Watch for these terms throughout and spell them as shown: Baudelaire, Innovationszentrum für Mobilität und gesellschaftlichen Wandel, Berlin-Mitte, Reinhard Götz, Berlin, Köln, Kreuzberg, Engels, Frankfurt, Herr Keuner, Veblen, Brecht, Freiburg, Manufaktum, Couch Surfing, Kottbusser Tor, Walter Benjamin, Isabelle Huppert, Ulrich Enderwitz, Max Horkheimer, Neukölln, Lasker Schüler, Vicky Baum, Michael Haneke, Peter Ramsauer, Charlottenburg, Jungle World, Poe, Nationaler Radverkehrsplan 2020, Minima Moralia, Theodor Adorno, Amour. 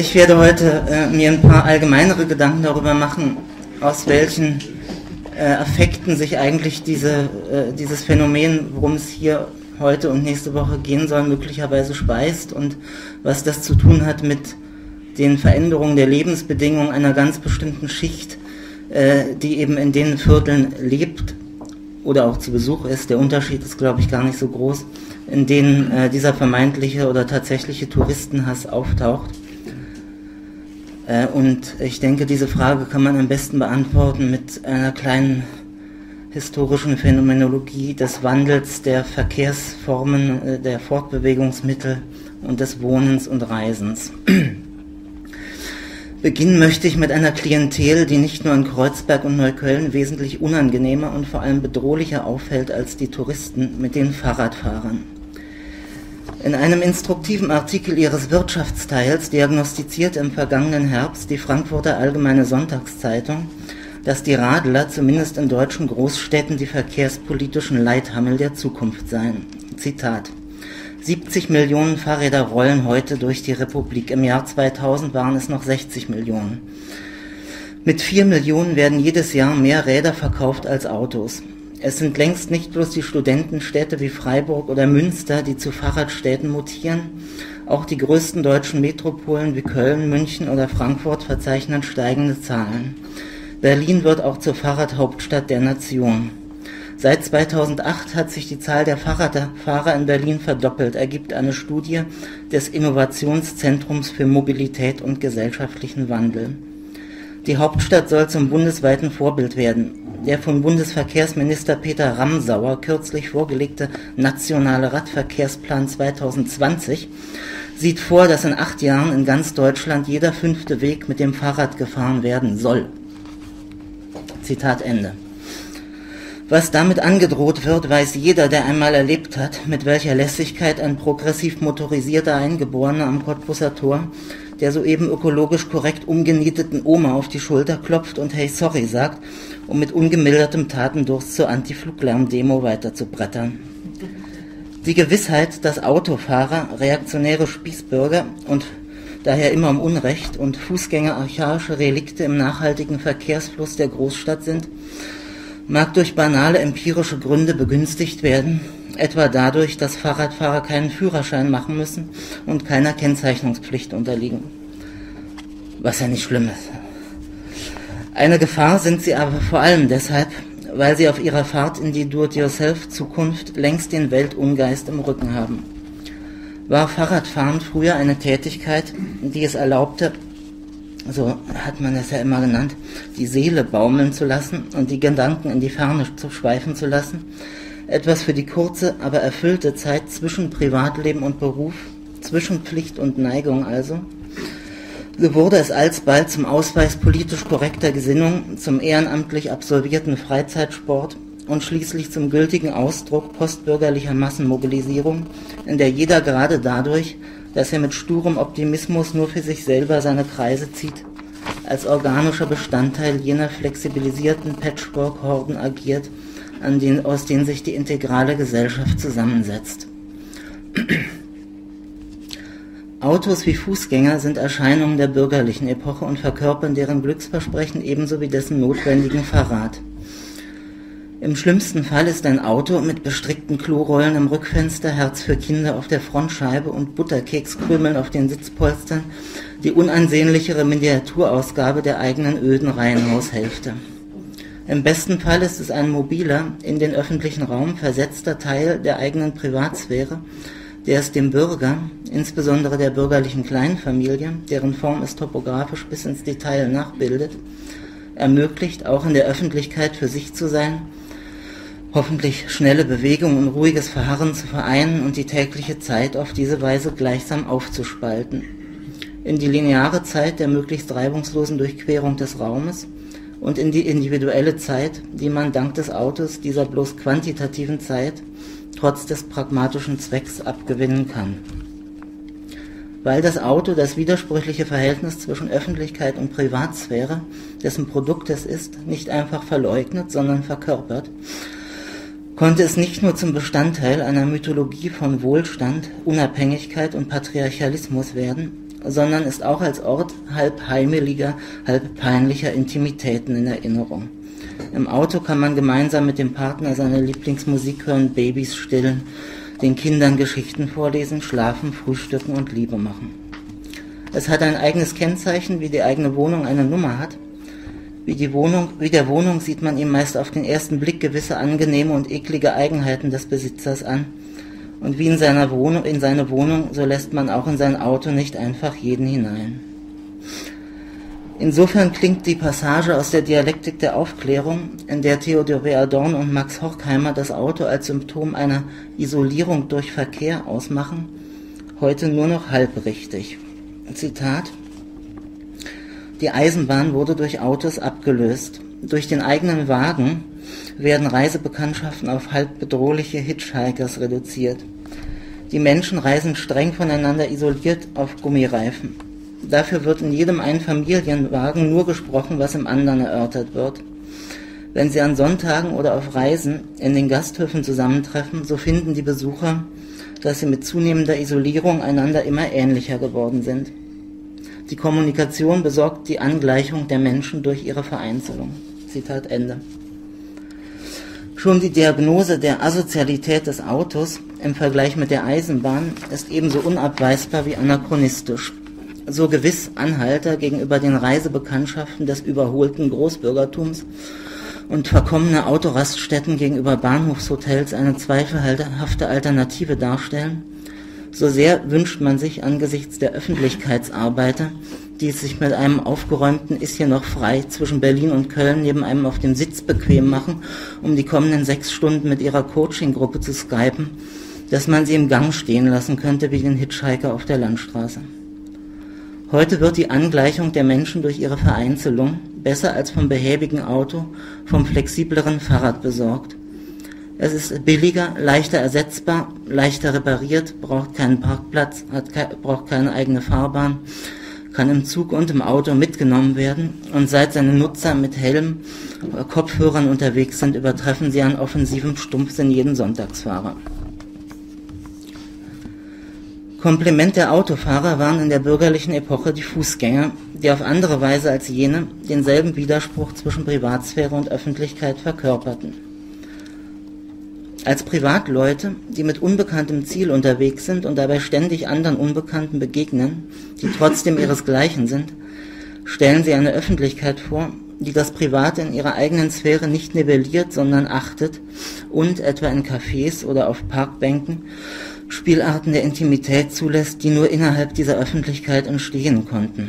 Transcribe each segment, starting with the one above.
Ich werde heute mir ein paar allgemeinere Gedanken darüber machen, aus welchen Affekten sich eigentlich dieses Phänomen, worum es hier heute und nächste Woche gehen soll, möglicherweise speist und was das zu tun hat mit den Veränderungen der Lebensbedingungen einer ganz bestimmten Schicht, die eben in den Vierteln lebt oder auch zu Besuch ist. Der Unterschied ist, glaube ich, gar nicht so groß, in denen dieser vermeintliche oder tatsächliche Touristenhass auftaucht. Und ich denke, diese Frage kann man am besten beantworten mit einer kleinen historischen Phänomenologie des Wandels der Verkehrsformen, der Fortbewegungsmittel und des Wohnens und Reisens. Beginnen möchte ich mit einer Klientel, die nicht nur in Kreuzberg und Neukölln wesentlich unangenehmer und vor allem bedrohlicher auffällt als die Touristen mit den Fahrradfahrern. In einem instruktiven Artikel ihres Wirtschaftsteils diagnostizierte im vergangenen Herbst die Frankfurter Allgemeine Sonntagszeitung, dass die Radler zumindest in deutschen Großstädten die verkehrspolitischen Leithammel der Zukunft seien. Zitat: 70 Millionen Fahrräder rollen heute durch die Republik. Im Jahr 2000 waren es noch 60 Millionen. Mit 4 Millionen werden jedes Jahr mehr Räder verkauft als Autos. Es sind längst nicht bloß die Studentenstädte wie Freiburg oder Münster, die zu Fahrradstädten mutieren. Auch die größten deutschen Metropolen wie Köln, München oder Frankfurt verzeichnen steigende Zahlen. Berlin wird auch zur Fahrradhauptstadt der Nation. Seit 2008 hat sich die Zahl der Fahrradfahrer in Berlin verdoppelt, ergibt eine Studie des Innovationszentrums für Mobilität und gesellschaftlichen Wandel. Die Hauptstadt soll zum bundesweiten Vorbild werden. Der von Bundesverkehrsminister Peter Ramsauer kürzlich vorgelegte Nationale Radverkehrsplan 2020 sieht vor, dass in 8 Jahren in ganz Deutschland jeder 5. Weg mit dem Fahrrad gefahren werden soll. Zitat Ende. Was damit angedroht wird, weiß jeder, der einmal erlebt hat, mit welcher Lässigkeit ein progressiv motorisierter Eingeborener am Kottbusser Tor der soeben ökologisch korrekt umgenieteten Oma auf die Schulter klopft und hey sorry sagt, um mit ungemildertem Tatendurst zur Anti-Fluglärm-Demo weiterzubrettern. Die Gewissheit, dass Autofahrer, reaktionäre Spießbürger und daher immer im Unrecht und Fußgänger archaische Relikte im nachhaltigen Verkehrsfluss der Großstadt sind, mag durch banale empirische Gründe begünstigt werden, etwa dadurch, dass Fahrradfahrer keinen Führerschein machen müssen und keiner Kennzeichnungspflicht unterliegen. Was ja nicht schlimm ist. Eine Gefahr sind sie aber vor allem deshalb, weil sie auf ihrer Fahrt in die Do-it-yourself-Zukunft längst den Weltungeist im Rücken haben. War Fahrradfahren früher eine Tätigkeit, die es erlaubte, so hat man das ja immer genannt, die Seele baumeln zu lassen und die Gedanken in die Ferne zu schweifen zu lassen, etwas für die kurze, aber erfüllte Zeit zwischen Privatleben und Beruf, zwischen Pflicht und Neigung also, so wurde es alsbald zum Ausweis politisch korrekter Gesinnung, zum ehrenamtlich absolvierten Freizeitsport und schließlich zum gültigen Ausdruck postbürgerlicher Massenmobilisierung, in der jeder gerade dadurch, dass er mit sturem Optimismus nur für sich selber seine Kreise zieht, als organischer Bestandteil jener flexibilisierten Patchwork-Horden agiert, aus denen sich die integrale Gesellschaft zusammensetzt. Autos wie Fußgänger sind Erscheinungen der bürgerlichen Epoche und verkörpern deren Glücksversprechen ebenso wie dessen notwendigen Verrat. Im schlimmsten Fall ist ein Auto mit bestrickten Klorollen im Rückfenster, Herz für Kinder auf der Frontscheibe und Butterkekskrümeln auf den Sitzpolstern die unansehnlichere Miniaturausgabe der eigenen öden Reihenhaushälfte. Im besten Fall ist es ein mobiler, in den öffentlichen Raum versetzter Teil der eigenen Privatsphäre, der es dem Bürger, insbesondere der bürgerlichen Kleinfamilie, deren Form es topografisch bis ins Detail nachbildet, ermöglicht, auch in der Öffentlichkeit für sich zu sein, hoffentlich schnelle Bewegung und ruhiges Verharren zu vereinen und die tägliche Zeit auf diese Weise gleichsam aufzuspalten. In die lineare Zeit der möglichst reibungslosen Durchquerung des Raumes und in die individuelle Zeit, die man dank des Autos dieser bloß quantitativen Zeit trotz des pragmatischen Zwecks abgewinnen kann. Weil das Auto das widersprüchliche Verhältnis zwischen Öffentlichkeit und Privatsphäre, dessen Produkt es ist, nicht einfach verleugnet, sondern verkörpert, konnte es nicht nur zum Bestandteil einer Mythologie von Wohlstand, Unabhängigkeit und Patriarchalismus werden, sondern ist auch als Ort halb heimeliger, halb peinlicher Intimitäten in Erinnerung. Im Auto kann man gemeinsam mit dem Partner seine Lieblingsmusik hören, Babys stillen, den Kindern Geschichten vorlesen, schlafen, frühstücken und Liebe machen. Es hat ein eigenes Kennzeichen, wie die eigene Wohnung eine Nummer hat. Wie der Wohnung sieht man ihm meist auf den ersten Blick gewisse angenehme und eklige Eigenheiten des Besitzers an. Und wie in seine Wohnung, so lässt man auch in sein Auto nicht einfach jeden hinein. Insofern klingt die Passage aus der Dialektik der Aufklärung, in der Theodor Adorno und Max Horkheimer das Auto als Symptom einer Isolierung durch Verkehr ausmachen, heute nur noch halb richtig. Zitat: Die Eisenbahn wurde durch Autos abgelöst. Durch den eigenen Wagen werden Reisebekanntschaften auf halb bedrohliche Hitchhikers reduziert. Die Menschen reisen streng voneinander isoliert auf Gummireifen. Dafür wird in jedem Einfamilienwagen nur gesprochen, was im anderen erörtert wird. Wenn sie an Sonntagen oder auf Reisen in den Gasthöfen zusammentreffen, so finden die Besucher, dass sie mit zunehmender Isolierung einander immer ähnlicher geworden sind. Die Kommunikation besorgt die Angleichung der Menschen durch ihre Vereinzelung. Zitat Ende. Schon die Diagnose der Asozialität des Autos im Vergleich mit der Eisenbahn ist ebenso unabweisbar wie anachronistisch. So gewiss Anhalter gegenüber den Reisebekanntschaften des überholten Großbürgertums und verkommene Autoraststätten gegenüber Bahnhofshotels eine zweifelhafte Alternative darstellen, so sehr wünscht man sich angesichts der Öffentlichkeitsarbeiter, die es sich mit einem aufgeräumten Ist hier noch frei zwischen Berlin und Köln neben einem auf dem Sitz bequem machen, um die kommenden 6 Stunden mit ihrer Coaching-Gruppe zu skypen, dass man sie im Gang stehen lassen könnte wie den Hitchhiker auf der Landstraße. Heute wird die Angleichung der Menschen durch ihre Vereinzelung besser als vom behäbigen Auto, vom flexibleren Fahrrad besorgt. Es ist billiger, leichter ersetzbar, leichter repariert, braucht keinen Parkplatz, braucht keine eigene Fahrbahn, kann im Zug und im Auto mitgenommen werden und seit seine Nutzer mit Helm oder Kopfhörern unterwegs sind, übertreffen sie an offensivem Stumpfsinn jeden Sonntagsfahrer. Kompliment der Autofahrer waren in der bürgerlichen Epoche die Fußgänger, die auf andere Weise als jene denselben Widerspruch zwischen Privatsphäre und Öffentlichkeit verkörperten. Als Privatleute, die mit unbekanntem Ziel unterwegs sind und dabei ständig anderen Unbekannten begegnen, die trotzdem ihresgleichen sind, stellen sie eine Öffentlichkeit vor, die das Private in ihrer eigenen Sphäre nicht nivelliert, sondern achtet und etwa in Cafés oder auf Parkbänken Spielarten der Intimität zulässt, die nur innerhalb dieser Öffentlichkeit entstehen konnten.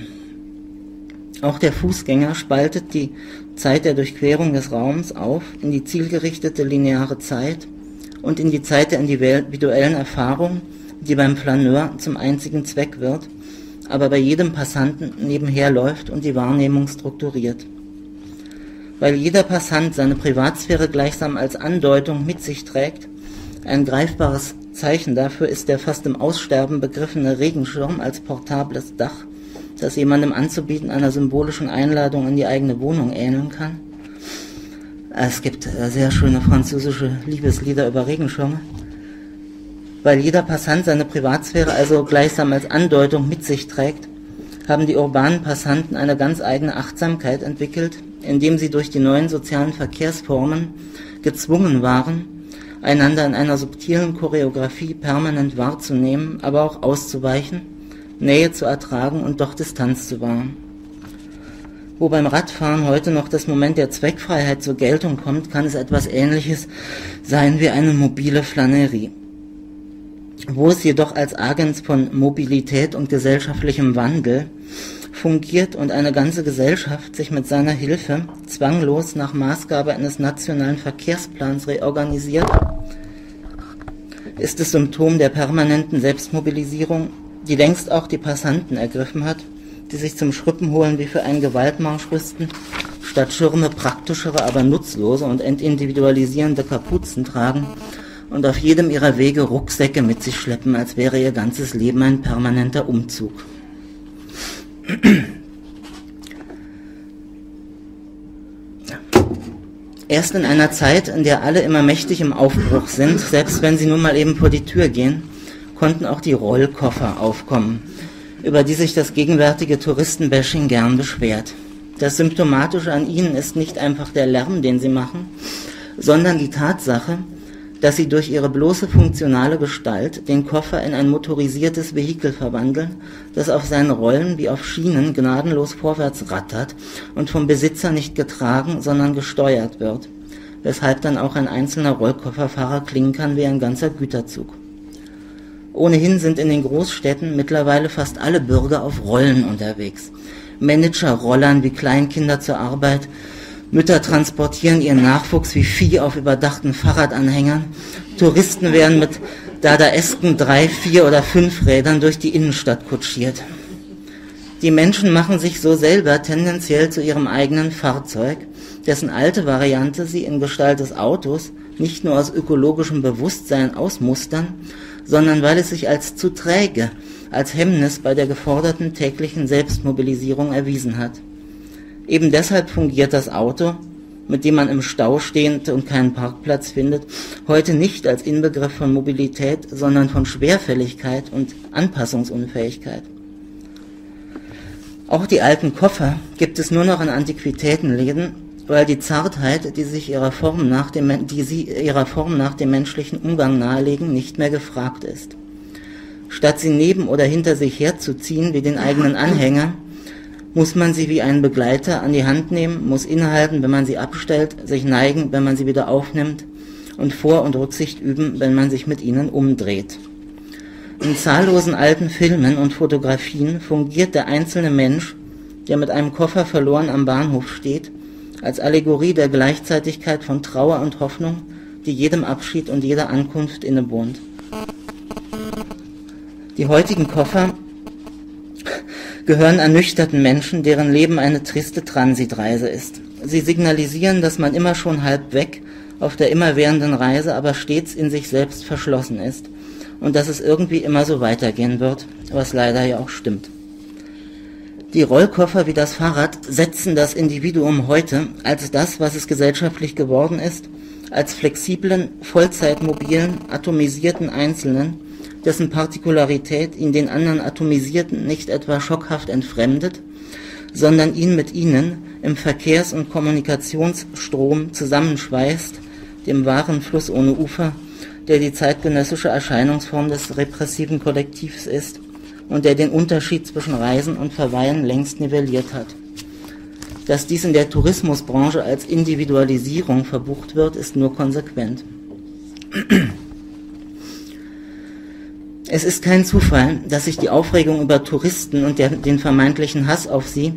Auch der Fußgänger spaltet die Zeit der Durchquerung des Raums auf in die zielgerichtete lineare Zeit und in die Zeit der individuellen Erfahrung, die beim Flaneur zum einzigen Zweck wird, aber bei jedem Passanten nebenher läuft und die Wahrnehmung strukturiert. Weil jeder Passant seine Privatsphäre gleichsam als Andeutung mit sich trägt, ein greifbares Zeichen dafür ist der fast im Aussterben begriffene Regenschirm als portables Dach, das jemandem anzubieten einer symbolischen Einladung in die eigene Wohnung ähneln kann. Es gibt sehr schöne französische Liebeslieder über Regenschirme. Weil jeder Passant seine Privatsphäre also gleichsam als Andeutung mit sich trägt, haben die urbanen Passanten eine ganz eigene Achtsamkeit entwickelt, indem sie durch die neuen sozialen Verkehrsformen gezwungen waren, einander in einer subtilen Choreografie permanent wahrzunehmen, aber auch auszuweichen, Nähe zu ertragen und doch Distanz zu wahren. Wo beim Radfahren heute noch das Moment der Zweckfreiheit zur Geltung kommt, kann es etwas Ähnliches sein wie eine mobile Flanerie. Wo es jedoch als Agens von Mobilität und gesellschaftlichem Wandel fungiert und eine ganze Gesellschaft sich mit seiner Hilfe zwanglos nach Maßgabe eines nationalen Verkehrsplans reorganisiert, ist es Symptom der permanenten Selbstmobilisierung, die längst auch die Passanten ergriffen hat, die sich zum Schrippen holen wie für einen Gewaltmarsch rüsten, statt Schirme praktischere, aber nutzlose und entindividualisierende Kapuzen tragen und auf jedem ihrer Wege Rucksäcke mit sich schleppen, als wäre ihr ganzes Leben ein permanenter Umzug. Erst in einer Zeit, in der alle immer mächtig im Aufbruch sind, selbst wenn sie nun mal eben vor die Tür gehen, konnten auch die Rollkoffer aufkommen, über die sich das gegenwärtige Touristenbashing gern beschwert. Das Symptomatische an ihnen ist nicht einfach der Lärm, den sie machen, sondern die Tatsache, dass sie durch ihre bloße funktionale Gestalt den Koffer in ein motorisiertes Vehikel verwandeln, das auf seinen Rollen wie auf Schienen gnadenlos vorwärts rattert und vom Besitzer nicht getragen, sondern gesteuert wird, weshalb dann auch ein einzelner Rollkofferfahrer klingen kann wie ein ganzer Güterzug. Ohnehin sind in den Großstädten mittlerweile fast alle Bürger auf Rollen unterwegs. Manager rollern wie Kleinkinder zur Arbeit, Mütter transportieren ihren Nachwuchs wie Vieh auf überdachten Fahrradanhängern. Touristen werden mit dadaesken 3-, 4- oder 5 Rädern durch die Innenstadt kutschiert. Die Menschen machen sich so selber tendenziell zu ihrem eigenen Fahrzeug, dessen alte Variante sie in Gestalt des Autos nicht nur aus ökologischem Bewusstsein ausmustern, sondern weil es sich als zu träge, als Hemmnis bei der geforderten täglichen Selbstmobilisierung erwiesen hat. Eben deshalb fungiert das Auto, mit dem man im Stau stehend und keinen Parkplatz findet, heute nicht als Inbegriff von Mobilität, sondern von Schwerfälligkeit und Anpassungsunfähigkeit. Auch die alten Koffer gibt es nur noch in Antiquitätenläden, weil die Zartheit, die sich ihrer Form nach dem menschlichen Umgang nahelegen, nicht mehr gefragt ist. Statt sie neben oder hinter sich herzuziehen wie den eigenen Anhänger, muss man sie wie einen Begleiter an die Hand nehmen, muss innehalten, wenn man sie abstellt, sich neigen, wenn man sie wieder aufnimmt und Vor- und Rücksicht üben, wenn man sich mit ihnen umdreht. In zahllosen alten Filmen und Fotografien fungiert der einzelne Mensch, der mit einem Koffer verloren am Bahnhof steht, als Allegorie der Gleichzeitigkeit von Trauer und Hoffnung, die jedem Abschied und jeder Ankunft innewohnt. Die heutigen Koffer gehören ernüchterten Menschen, deren Leben eine triste Transitreise ist. Sie signalisieren, dass man immer schon halb weg auf der immerwährenden Reise, aber stets in sich selbst verschlossen ist und dass es irgendwie immer so weitergehen wird, was leider ja auch stimmt. Die Rollkoffer wie das Fahrrad setzen das Individuum heute als das, was es gesellschaftlich geworden ist, als flexiblen, vollzeitmobilen, atomisierten Einzelnen, dessen Partikularität ihn den anderen Atomisierten nicht etwa schockhaft entfremdet, sondern ihn mit ihnen im Verkehrs- und Kommunikationsstrom zusammenschweißt, dem wahren Fluss ohne Ufer, der die zeitgenössische Erscheinungsform des repressiven Kollektivs ist und der den Unterschied zwischen Reisen und Verweilen längst nivelliert hat. Dass dies in der Tourismusbranche als Individualisierung verbucht wird, ist nur konsequent. Es ist kein Zufall, dass sich die Aufregung über Touristen und den vermeintlichen Hass auf sie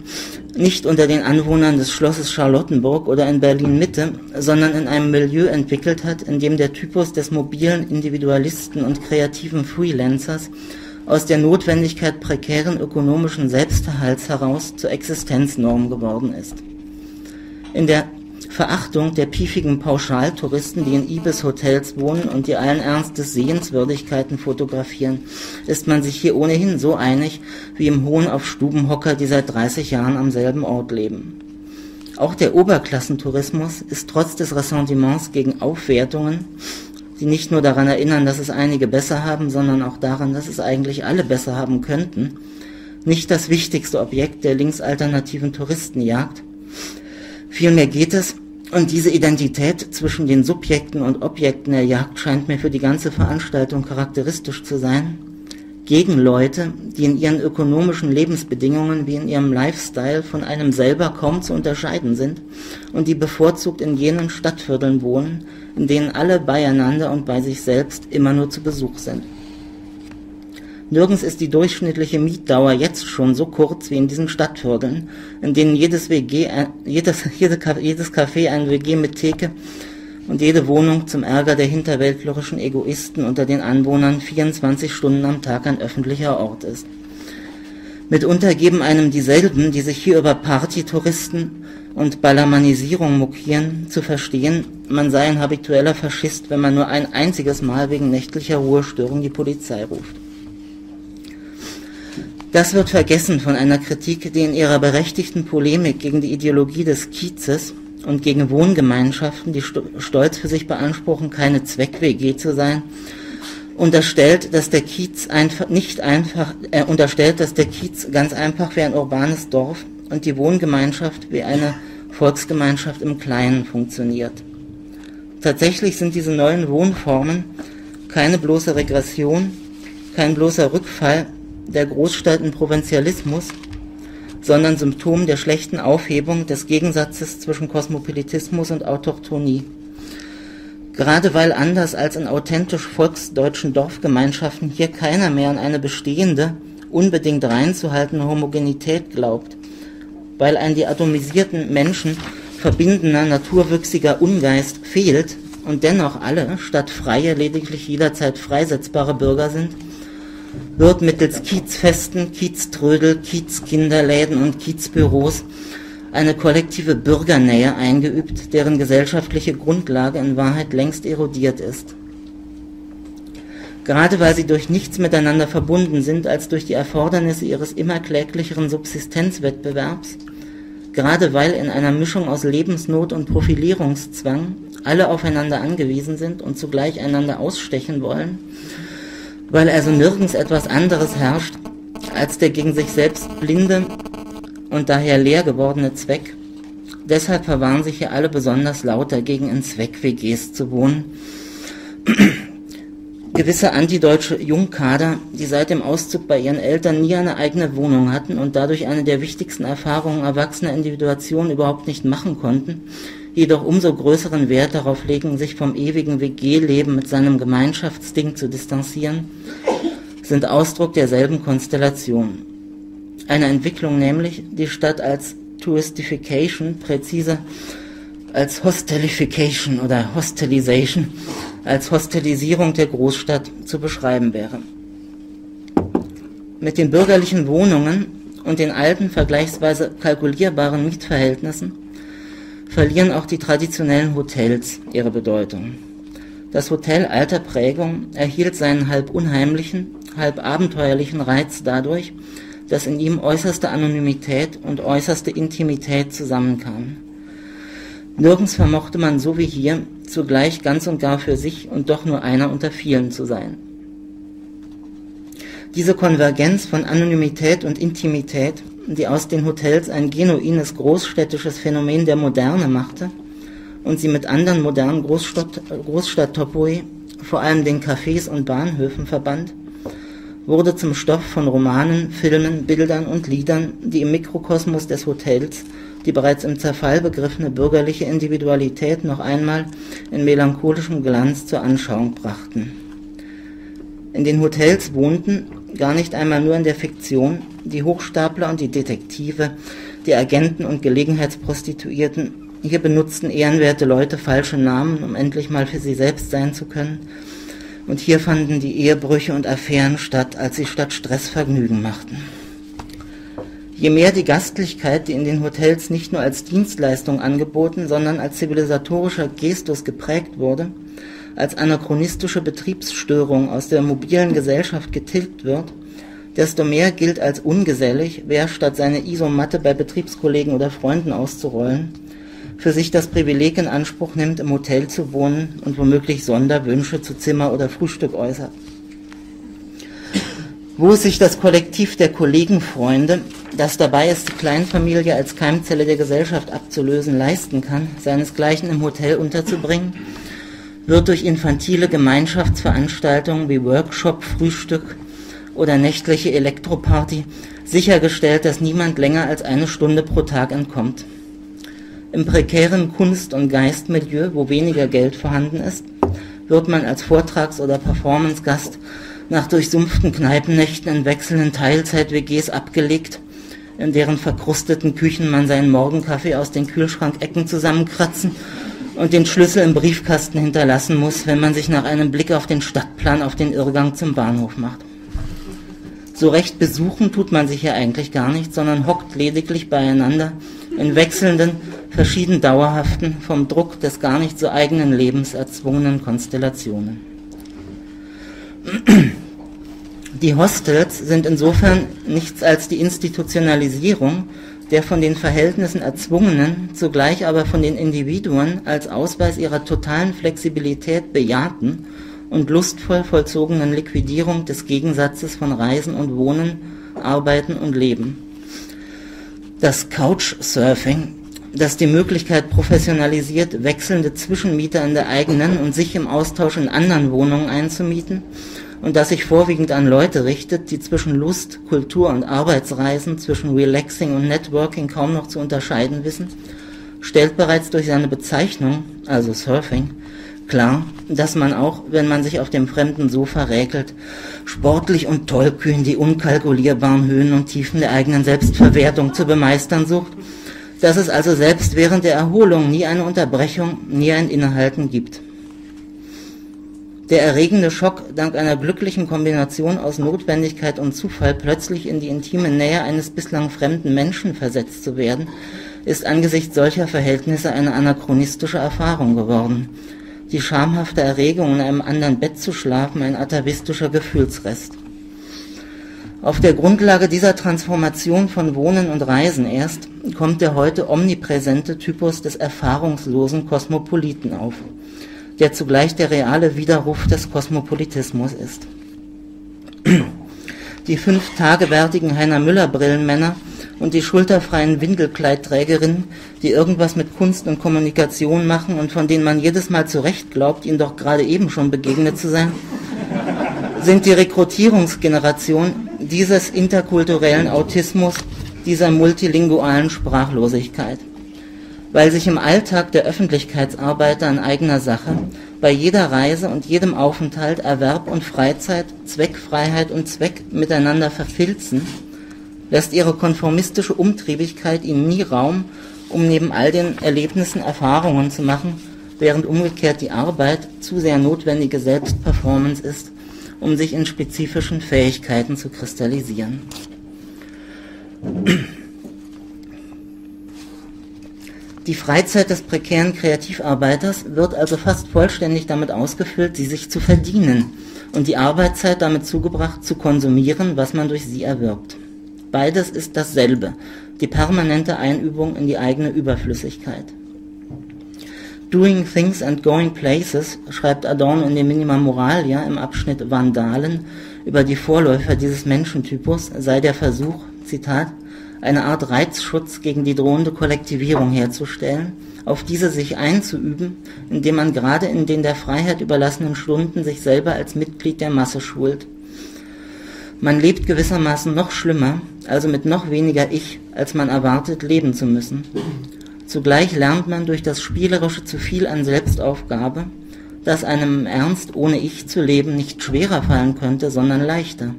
nicht unter den Anwohnern des Schlosses Charlottenburg oder in Berlin-Mitte, sondern in einem Milieu entwickelt hat, in dem der Typus des mobilen Individualisten und kreativen Freelancers aus der Notwendigkeit prekären ökonomischen Selbsterhalts heraus zur Existenznorm geworden ist. In der Verachtung der piefigen Pauschaltouristen, die in Ibis-Hotels wohnen und die allen Ernstes Sehenswürdigkeiten fotografieren, ist man sich hier ohnehin so einig wie im Hohn auf Stubenhocker, die seit 30 Jahren am selben Ort leben. Auch der Oberklassentourismus ist trotz des Ressentiments gegen Aufwertungen, die nicht nur daran erinnern, dass es einige besser haben, sondern auch daran, dass es eigentlich alle besser haben könnten, nicht das wichtigste Objekt der linksalternativen Touristenjagd. Vielmehr geht es, und diese Identität zwischen den Subjekten und Objekten der Jagd scheint mir für die ganze Veranstaltung charakteristisch zu sein, gegen Leute, die in ihren ökonomischen Lebensbedingungen wie in ihrem Lifestyle von einem selber kaum zu unterscheiden sind und die bevorzugt in jenen Stadtvierteln wohnen, in denen alle beieinander und bei sich selbst immer nur zu Besuch sind. Nirgends ist die durchschnittliche Mietdauer jetzt schon so kurz wie in diesen Stadtvierteln, in denen jedes Café ein WG mit Theke und jede Wohnung zum Ärger der hinterwäldlerischen Egoisten unter den Anwohnern 24 Stunden am Tag ein öffentlicher Ort ist. Mitunter geben einem dieselben, die sich hier über Partytouristen und Ballermannisierung mokieren, zu verstehen, man sei ein habitueller Faschist, wenn man nur ein einziges Mal wegen nächtlicher Ruhestörung die Polizei ruft. Das wird vergessen von einer Kritik, die in ihrer berechtigten Polemik gegen die Ideologie des Kiezes und gegen Wohngemeinschaften, die stolz für sich beanspruchen, keine Zweck-WG zu sein, unterstellt, dass der Kiez ganz einfach wie ein urbanes Dorf und die Wohngemeinschaft wie eine Volksgemeinschaft im Kleinen funktioniert. Tatsächlich sind diese neuen Wohnformen keine bloße Regression, kein bloßer Rückfall der Großstadt in Provinzialismus, sondern Symptom der schlechten Aufhebung des Gegensatzes zwischen Kosmopolitismus und Autochtonie. Gerade weil anders als in authentisch volksdeutschen Dorfgemeinschaften hier keiner mehr an eine bestehende, unbedingt reinzuhaltende Homogenität glaubt, weil ein die atomisierten Menschen verbindender, naturwüchsiger Ungeist fehlt und dennoch alle, statt freie, lediglich jederzeit freisetzbare Bürger sind, wird mittels Kiezfesten, Kieztrödel, Kiezkinderläden und Kiezbüros eine kollektive Bürgernähe eingeübt, deren gesellschaftliche Grundlage in Wahrheit längst erodiert ist. Gerade weil sie durch nichts miteinander verbunden sind als durch die Erfordernisse ihres immer kläglicheren Subsistenzwettbewerbs, gerade weil in einer Mischung aus Lebensnot und Profilierungszwang alle aufeinander angewiesen sind und zugleich einander ausstechen wollen, weil also nirgends etwas anderes herrscht als der gegen sich selbst blinde und daher leer gewordene Zweck, deshalb verwahren sich hier alle besonders laut dagegen, in Zweck-WGs zu wohnen. Gewisse antideutsche Jungkader, die seit dem Auszug bei ihren Eltern nie eine eigene Wohnung hatten und dadurch eine der wichtigsten Erfahrungen erwachsener Individuation überhaupt nicht machen konnten, jedoch umso größeren Wert darauf legen, sich vom ewigen WG-Leben mit seinem Gemeinschaftsding zu distanzieren, sind Ausdruck derselben Konstellation. Eine Entwicklung nämlich, die statt als Touristification, präzise als Hostelification oder Hostelisation, als Hostelisierung der Großstadt zu beschreiben wäre. Mit den bürgerlichen Wohnungen und den alten, vergleichsweise kalkulierbaren Mietverhältnissen verlieren auch die traditionellen Hotels ihre Bedeutung. Das Hotel alter Prägung erhielt seinen halb unheimlichen, halb abenteuerlichen Reiz dadurch, dass in ihm äußerste Anonymität und äußerste Intimität zusammenkamen. Nirgends vermochte man so wie hier zugleich ganz und gar für sich und doch nur einer unter vielen zu sein. Diese Konvergenz von Anonymität und Intimität, die aus den Hotels ein genuines großstädtisches Phänomen der Moderne machte und sie mit anderen modernen Großstadttopoi, vor allem den Cafés und Bahnhöfen, verband, wurde zum Stoff von Romanen, Filmen, Bildern und Liedern, die im Mikrokosmos des Hotels die bereits im Zerfall begriffene bürgerliche Individualität noch einmal in melancholischem Glanz zur Anschauung brachten. In den Hotels wohnten, gar nicht einmal nur in der Fiktion, die Hochstapler und die Detektive, die Agenten und Gelegenheitsprostituierten. Hier benutzten ehrenwerte Leute falsche Namen, um endlich mal für sie selbst sein zu können. Und hier fanden die Ehebrüche und Affären statt, als sie statt Stress Vergnügen machten. Je mehr die Gastlichkeit, die in den Hotels nicht nur als Dienstleistung angeboten, sondern als zivilisatorischer Gestus geprägt wurde, als anachronistische Betriebsstörung aus der mobilen Gesellschaft getilgt wird, desto mehr gilt als ungesellig, wer statt seine Isomatte bei Betriebskollegen oder Freunden auszurollen, für sich das Privileg in Anspruch nimmt, im Hotel zu wohnen und womöglich Sonderwünsche zu Zimmer oder Frühstück äußert. Wo sich das Kollektiv der Kollegenfreunde, das dabei ist, die Kleinfamilie als Keimzelle der Gesellschaft abzulösen, leisten kann, seinesgleichen im Hotel unterzubringen, wird durch infantile Gemeinschaftsveranstaltungen wie Workshop, Frühstück oder nächtliche Elektroparty sichergestellt, dass niemand länger als eine Stunde pro Tag entkommt. Im prekären Kunst- und Geistmilieu, wo weniger Geld vorhanden ist, wird man als Vortrags- oder Performancegast nach durchsumpften Kneipennächten in wechselnden Teilzeit-WGs abgelegt, in deren verkrusteten Küchen man seinen Morgenkaffee aus den Kühlschrankecken zusammenkratzen und den Schlüssel im Briefkasten hinterlassen muss, wenn man sich nach einem Blick auf den Stadtplan auf den Irrgang zum Bahnhof macht. So recht besuchen tut man sich hier eigentlich gar nicht, sondern hockt lediglich beieinander in wechselnden, verschieden dauerhaften, vom Druck des gar nicht so eigenen Lebens erzwungenen Konstellationen. Die Hostels sind insofern nichts als die Institutionalisierung der von den Verhältnissen erzwungenen, zugleich aber von den Individuen als Ausweis ihrer totalen Flexibilität bejahten und lustvoll vollzogenen Liquidierung des Gegensatzes von Reisen und Wohnen, Arbeiten und Leben. Das Couchsurfing, das die Möglichkeit professionalisiert, wechselnde Zwischenmieter in der eigenen und sich im Austausch in anderen Wohnungen einzumieten und das sich vorwiegend an Leute richtet, die zwischen Lust-, Kultur- und Arbeitsreisen, zwischen Relaxing und Networking kaum noch zu unterscheiden wissen, stellt bereits durch seine Bezeichnung, also Surfing, klar, dass man auch, wenn man sich auf dem fremden Sofa räkelt, sportlich und tollkühn die unkalkulierbaren Höhen und Tiefen der eigenen Selbstverwertung zu bemeistern sucht, dass es also selbst während der Erholung nie eine Unterbrechung, nie ein Innehalten gibt. Der erregende Schock, dank einer glücklichen Kombination aus Notwendigkeit und Zufall plötzlich in die intime Nähe eines bislang fremden Menschen versetzt zu werden, ist angesichts solcher Verhältnisse eine anachronistische Erfahrung geworden. Die schamhafte Erregung, in einem anderen Bett zu schlafen, ein atavistischer Gefühlsrest. Auf der Grundlage dieser Transformation von Wohnen und Reisen erst kommt der heute omnipräsente Typus des erfahrungslosen Kosmopoliten auf, der zugleich der reale Widerruf des Kosmopolitismus ist. Die 5 tagewärtigen Heiner-Müller-Brillenmänner und die schulterfreien Windelkleidträgerinnen, die irgendwas mit Kunst und Kommunikation machen und von denen man jedes Mal zu Recht glaubt, ihnen doch gerade eben schon begegnet zu sein, sind die Rekrutierungsgeneration dieses interkulturellen Autismus, dieser multilingualen Sprachlosigkeit. Weil sich im Alltag der Öffentlichkeitsarbeiter in eigener Sache, bei jeder Reise und jedem Aufenthalt Erwerb und Freizeit, Zweckfreiheit und Zweck miteinander verfilzen, lässt ihre konformistische Umtriebigkeit ihnen nie Raum, um neben all den Erlebnissen Erfahrungen zu machen, während umgekehrt die Arbeit zu sehr notwendige Selbstperformance ist, um sich in spezifischen Fähigkeiten zu kristallisieren. Die Freizeit des prekären Kreativarbeiters wird also fast vollständig damit ausgefüllt, sie sich zu verdienen und die Arbeitszeit damit zugebracht, zu konsumieren, was man durch sie erwirbt. Beides ist dasselbe, die permanente Einübung in die eigene Überflüssigkeit. Doing things and going places, schreibt Adorno in dem Minima Moralia im Abschnitt Vandalen über die Vorläufer dieses Menschentypus, sei der Versuch, Zitat, eine Art Reizschutz gegen die drohende Kollektivierung herzustellen, auf diese sich einzuüben, indem man gerade in den der Freiheit überlassenen Stunden sich selber als Mitglied der Masse schult. Man lebt gewissermaßen noch schlimmer, also mit noch weniger Ich, als man erwartet, leben zu müssen. Zugleich lernt man durch das spielerische zu viel an Selbstaufgabe, dass einem im Ernst ohne Ich zu leben nicht schwerer fallen könnte, sondern leichter.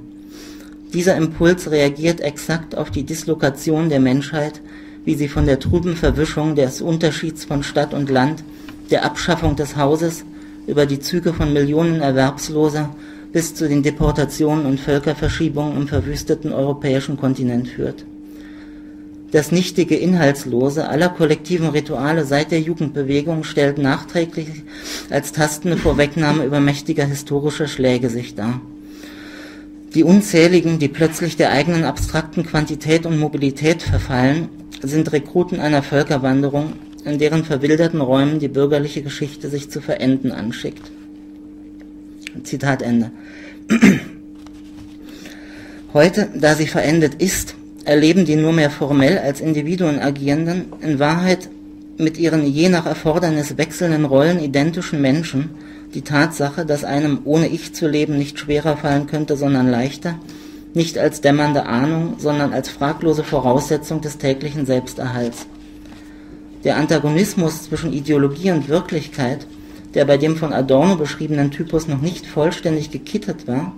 Dieser Impuls reagiert exakt auf die Dislokation der Menschheit, wie sie von der trüben Verwischung des Unterschieds von Stadt und Land, der Abschaffung des Hauses, über die Züge von Millionen Erwerbsloser, bis zu den Deportationen und Völkerverschiebungen im verwüsteten europäischen Kontinent führt. Das nichtige Inhaltslose aller kollektiven Rituale seit der Jugendbewegung stellt nachträglich als tastende Vorwegnahme übermächtiger historischer Schläge sich dar. Die unzähligen, die plötzlich der eigenen abstrakten Quantität und Mobilität verfallen, sind Rekruten einer Völkerwanderung, in deren verwilderten Räumen die bürgerliche Geschichte sich zu verenden anschickt. Zitat Ende. Heute, da sie verendet ist, erleben die nur mehr formell als Individuen agierenden, in Wahrheit mit ihren je nach Erfordernis wechselnden Rollen identischen Menschen die Tatsache, dass einem ohne Ich zu leben nicht schwerer fallen könnte, sondern leichter, nicht als dämmernde Ahnung, sondern als fraglose Voraussetzung des täglichen Selbsterhalts. Der Antagonismus zwischen Ideologie und Wirklichkeit, der bei dem von Adorno beschriebenen Typus noch nicht vollständig gekittet war,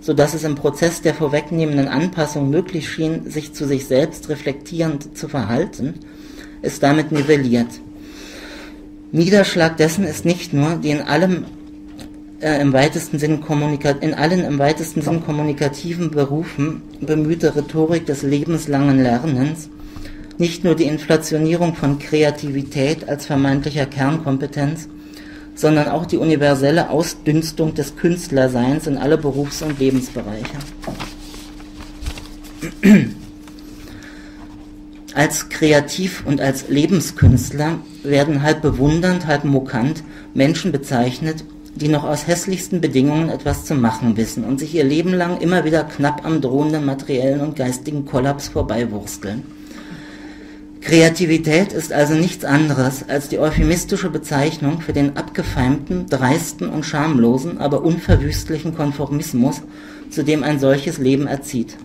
sodass es im Prozess der vorwegnehmenden Anpassung möglich schien, sich zu sich selbst reflektierend zu verhalten, ist damit nivelliert. Niederschlag dessen ist nicht nur die in allen im weitesten Sinn kommunikativen Berufen bemühte Rhetorik des lebenslangen Lernens, nicht nur die Inflationierung von Kreativität als vermeintlicher Kernkompetenz, sondern auch die universelle Ausdünstung des Künstlerseins in alle Berufs- und Lebensbereiche. Als Kreativ- und als Lebenskünstler werden halb bewundernd, halb mokant Menschen bezeichnet, die noch aus hässlichsten Bedingungen etwas zu machen wissen und sich ihr Leben lang immer wieder knapp am drohenden materiellen und geistigen Kollaps vorbeiwursteln. Kreativität ist also nichts anderes als die euphemistische Bezeichnung für den abgefeimten, dreisten und schamlosen, aber unverwüstlichen Konformismus, zu dem ein solches Leben erzieht.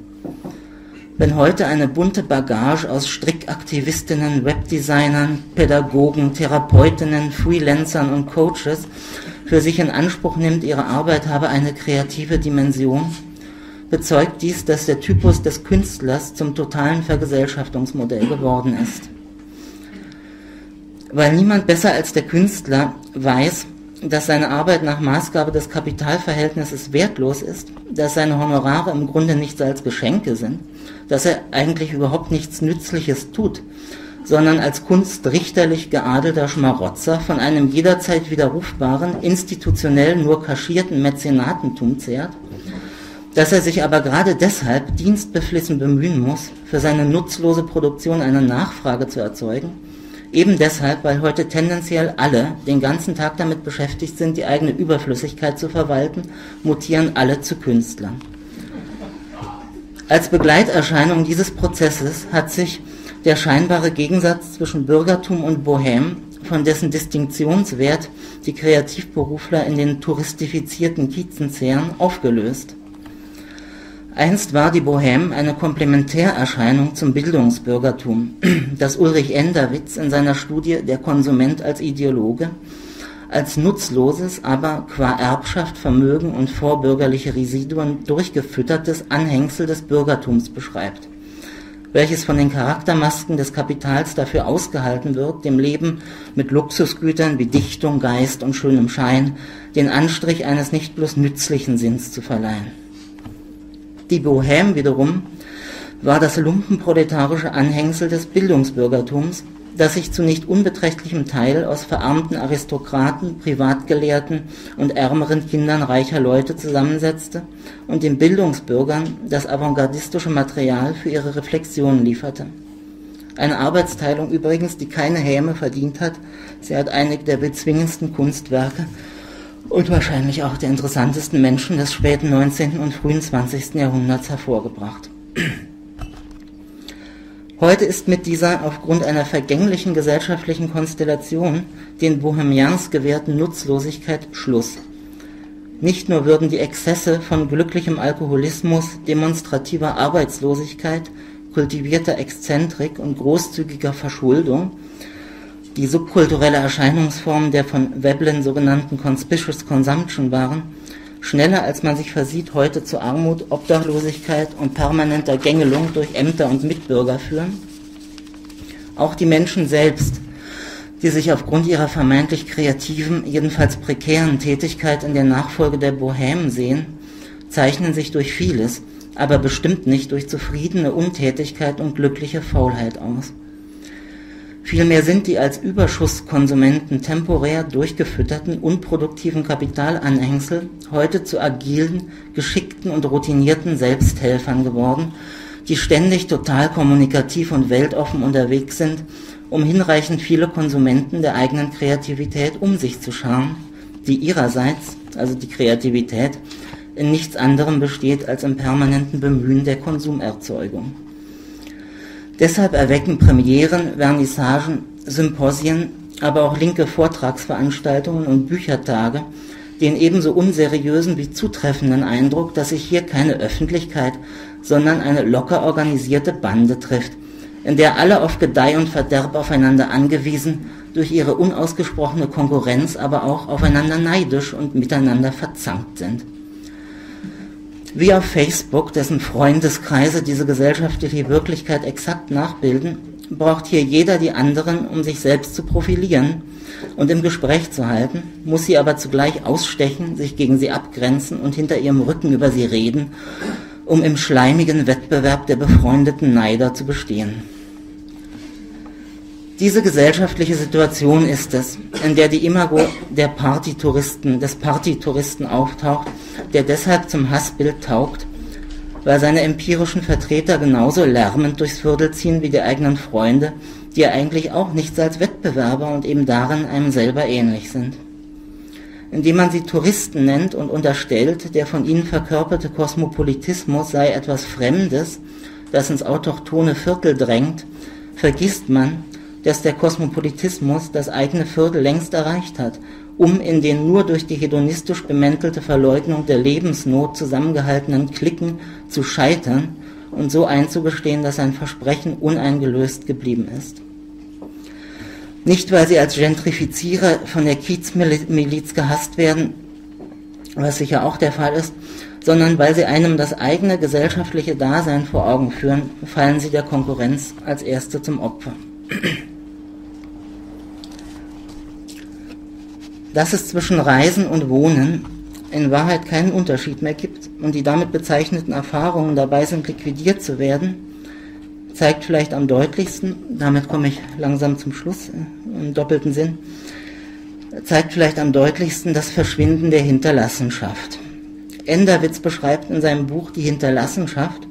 Wenn heute eine bunte Bagage aus Strickaktivistinnen, Webdesignern, Pädagogen, Therapeutinnen, Freelancern und Coaches für sich in Anspruch nimmt, ihre Arbeit habe eine kreative Dimension, bezeugt dies, dass der Typus des Künstlers zum totalen Vergesellschaftungsmodell geworden ist. Weil niemand besser als der Künstler weiß, dass seine Arbeit nach Maßgabe des Kapitalverhältnisses wertlos ist, dass seine Honorare im Grunde nichts als Geschenke sind, dass er eigentlich überhaupt nichts Nützliches tut, sondern als kunstrichterlich geadelter Schmarotzer von einem jederzeit widerrufbaren, institutionell nur kaschierten Mäzenatentum zehrt, dass er sich aber gerade deshalb dienstbeflissen bemühen muss, für seine nutzlose Produktion eine Nachfrage zu erzeugen, eben deshalb, weil heute tendenziell alle den ganzen Tag damit beschäftigt sind, die eigene Überflüssigkeit zu verwalten, mutieren alle zu Künstlern. Als Begleiterscheinung dieses Prozesses hat sich der scheinbare Gegensatz zwischen Bürgertum und Bohème, von dessen Distinktionswert die Kreativberufler in den touristifizierten Kiezen zehren, aufgelöst. Einst war die Bohème eine Komplementärerscheinung zum Bildungsbürgertum, das Ulrich Enderwitz in seiner Studie Der Konsument als Ideologe als nutzloses, aber qua Erbschaft, Vermögen und vorbürgerliche Residuen durchgefüttertes Anhängsel des Bürgertums beschreibt, welches von den Charaktermasken des Kapitals dafür ausgehalten wird, dem Leben mit Luxusgütern wie Dichtung, Geist und schönem Schein den Anstrich eines nicht bloß nützlichen Sinns zu verleihen. Die Bohème wiederum war das lumpenproletarische Anhängsel des Bildungsbürgertums, das sich zu nicht unbeträchtlichem Teil aus verarmten Aristokraten, Privatgelehrten und ärmeren Kindern reicher Leute zusammensetzte und den Bildungsbürgern das avantgardistische Material für ihre Reflexionen lieferte. Eine Arbeitsteilung übrigens, die keine Häme verdient hat, sie hat einige der bezwingendsten Kunstwerke und wahrscheinlich auch der interessantesten Menschen des späten 19. und frühen 20. Jahrhunderts hervorgebracht. Heute ist mit dieser aufgrund einer vergänglichen gesellschaftlichen Konstellation den Bohemians gewährten Nutzlosigkeit Schluss. Nicht nur würden die Exzesse von glücklichem Alkoholismus, demonstrativer Arbeitslosigkeit, kultivierter Exzentrik und großzügiger Verschuldung die subkulturelle Erscheinungsformen der von Veblen sogenannten Conspicuous Consumption waren, schneller als man sich versieht heute zu Armut, Obdachlosigkeit und permanenter Gängelung durch Ämter und Mitbürger führen. Auch die Menschen selbst, die sich aufgrund ihrer vermeintlich kreativen, jedenfalls prekären Tätigkeit in der Nachfolge der Bohème sehen, zeichnen sich durch vieles, aber bestimmt nicht durch zufriedene Untätigkeit und glückliche Faulheit aus. Vielmehr sind die als Überschusskonsumenten temporär durchgefütterten, unproduktiven Kapitalanhängsel heute zu agilen, geschickten und routinierten Selbsthelfern geworden, die ständig total kommunikativ und weltoffen unterwegs sind, um hinreichend viele Konsumenten der eigenen Kreativität um sich zu scharen, die ihrerseits, also die Kreativität, in nichts anderem besteht als im permanenten Bemühen der Konsumerzeugung. Deshalb erwecken Premieren, Vernissagen, Symposien, aber auch linke Vortragsveranstaltungen und Büchertage den ebenso unseriösen wie zutreffenden Eindruck, dass sich hier keine Öffentlichkeit, sondern eine locker organisierte Bande trifft, in der alle auf Gedeih und Verderb aufeinander angewiesen, durch ihre unausgesprochene Konkurrenz aber auch aufeinander neidisch und miteinander verzankt sind. Wie auf Facebook, dessen Freundeskreise diese gesellschaftliche Wirklichkeit exakt nachbilden, braucht hier jeder die anderen, um sich selbst zu profilieren und im Gespräch zu halten, muss sie aber zugleich ausstechen, sich gegen sie abgrenzen und hinter ihrem Rücken über sie reden, um im schleimigen Wettbewerb der befreundeten Neider zu bestehen. Diese gesellschaftliche Situation ist es, in der die Imago des Partytouristen auftaucht, der deshalb zum Hassbild taugt, weil seine empirischen Vertreter genauso lärmend durchs Viertel ziehen wie die eigenen Freunde, die ja eigentlich auch nichts als Wettbewerber und eben darin einem selber ähnlich sind. indem man sie Touristen nennt und unterstellt, der von ihnen verkörperte Kosmopolitismus sei etwas Fremdes, das ins autochthone Viertel drängt, vergisst man, dass der Kosmopolitismus das eigene Viertel längst erreicht hat, um in den nur durch die hedonistisch bemäntelte Verleugnung der Lebensnot zusammengehaltenen Cliquen zu scheitern und so einzugestehen, dass sein Versprechen uneingelöst geblieben ist. Nicht, weil sie als Gentrifizierer von der Kiezmiliz gehasst werden, was sicher auch der Fall ist, sondern weil sie einem das eigene gesellschaftliche Dasein vor Augen führen, fallen sie der Konkurrenz als Erste zum Opfer. Dass es zwischen Reisen und Wohnen in Wahrheit keinen Unterschied mehr gibt und die damit bezeichneten Erfahrungen dabei sind, liquidiert zu werden, zeigt vielleicht am deutlichsten, damit komme ich langsam zum Schluss im doppelten Sinn, zeigt vielleicht am deutlichsten das Verschwinden der Hinterlassenschaft. Enderwitz beschreibt in seinem Buch Die Hinterlassenschaft,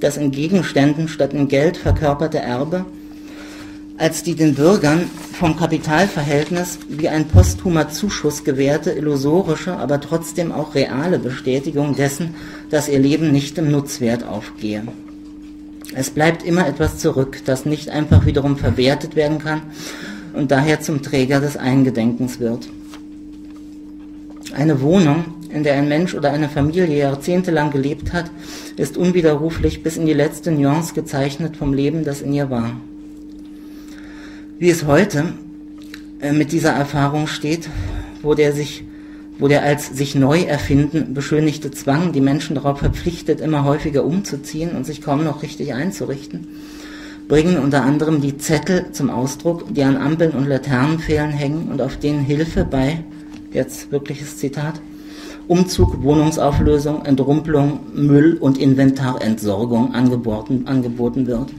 das in Gegenständen statt in Geld verkörperte Erbe, als die den Bürgern vom Kapitalverhältnis wie ein posthumer Zuschuss gewährte, illusorische, aber trotzdem auch reale Bestätigung dessen, dass ihr Leben nicht im Nutzwert aufgehe. Es bleibt immer etwas zurück, das nicht einfach wiederum verwertet werden kann und daher zum Träger des Eingedenkens wird. Eine Wohnung, in der ein Mensch oder eine Familie jahrzehntelang gelebt hat, ist unwiderruflich bis in die letzte Nuance gezeichnet vom Leben, das in ihr war. Wie es heute mit dieser Erfahrung steht, wo der als sich neu erfinden beschönigte Zwang die Menschen darauf verpflichtet, immer häufiger umzuziehen und sich kaum noch richtig einzurichten, bringen unter anderem die Zettel zum Ausdruck, die an Ampeln und Laternenpfählen hängen und auf denen Hilfe bei, jetzt wirkliches Zitat, Umzug, Wohnungsauflösung, Entrümpelung, Müll- und Inventarentsorgung angeboten wird.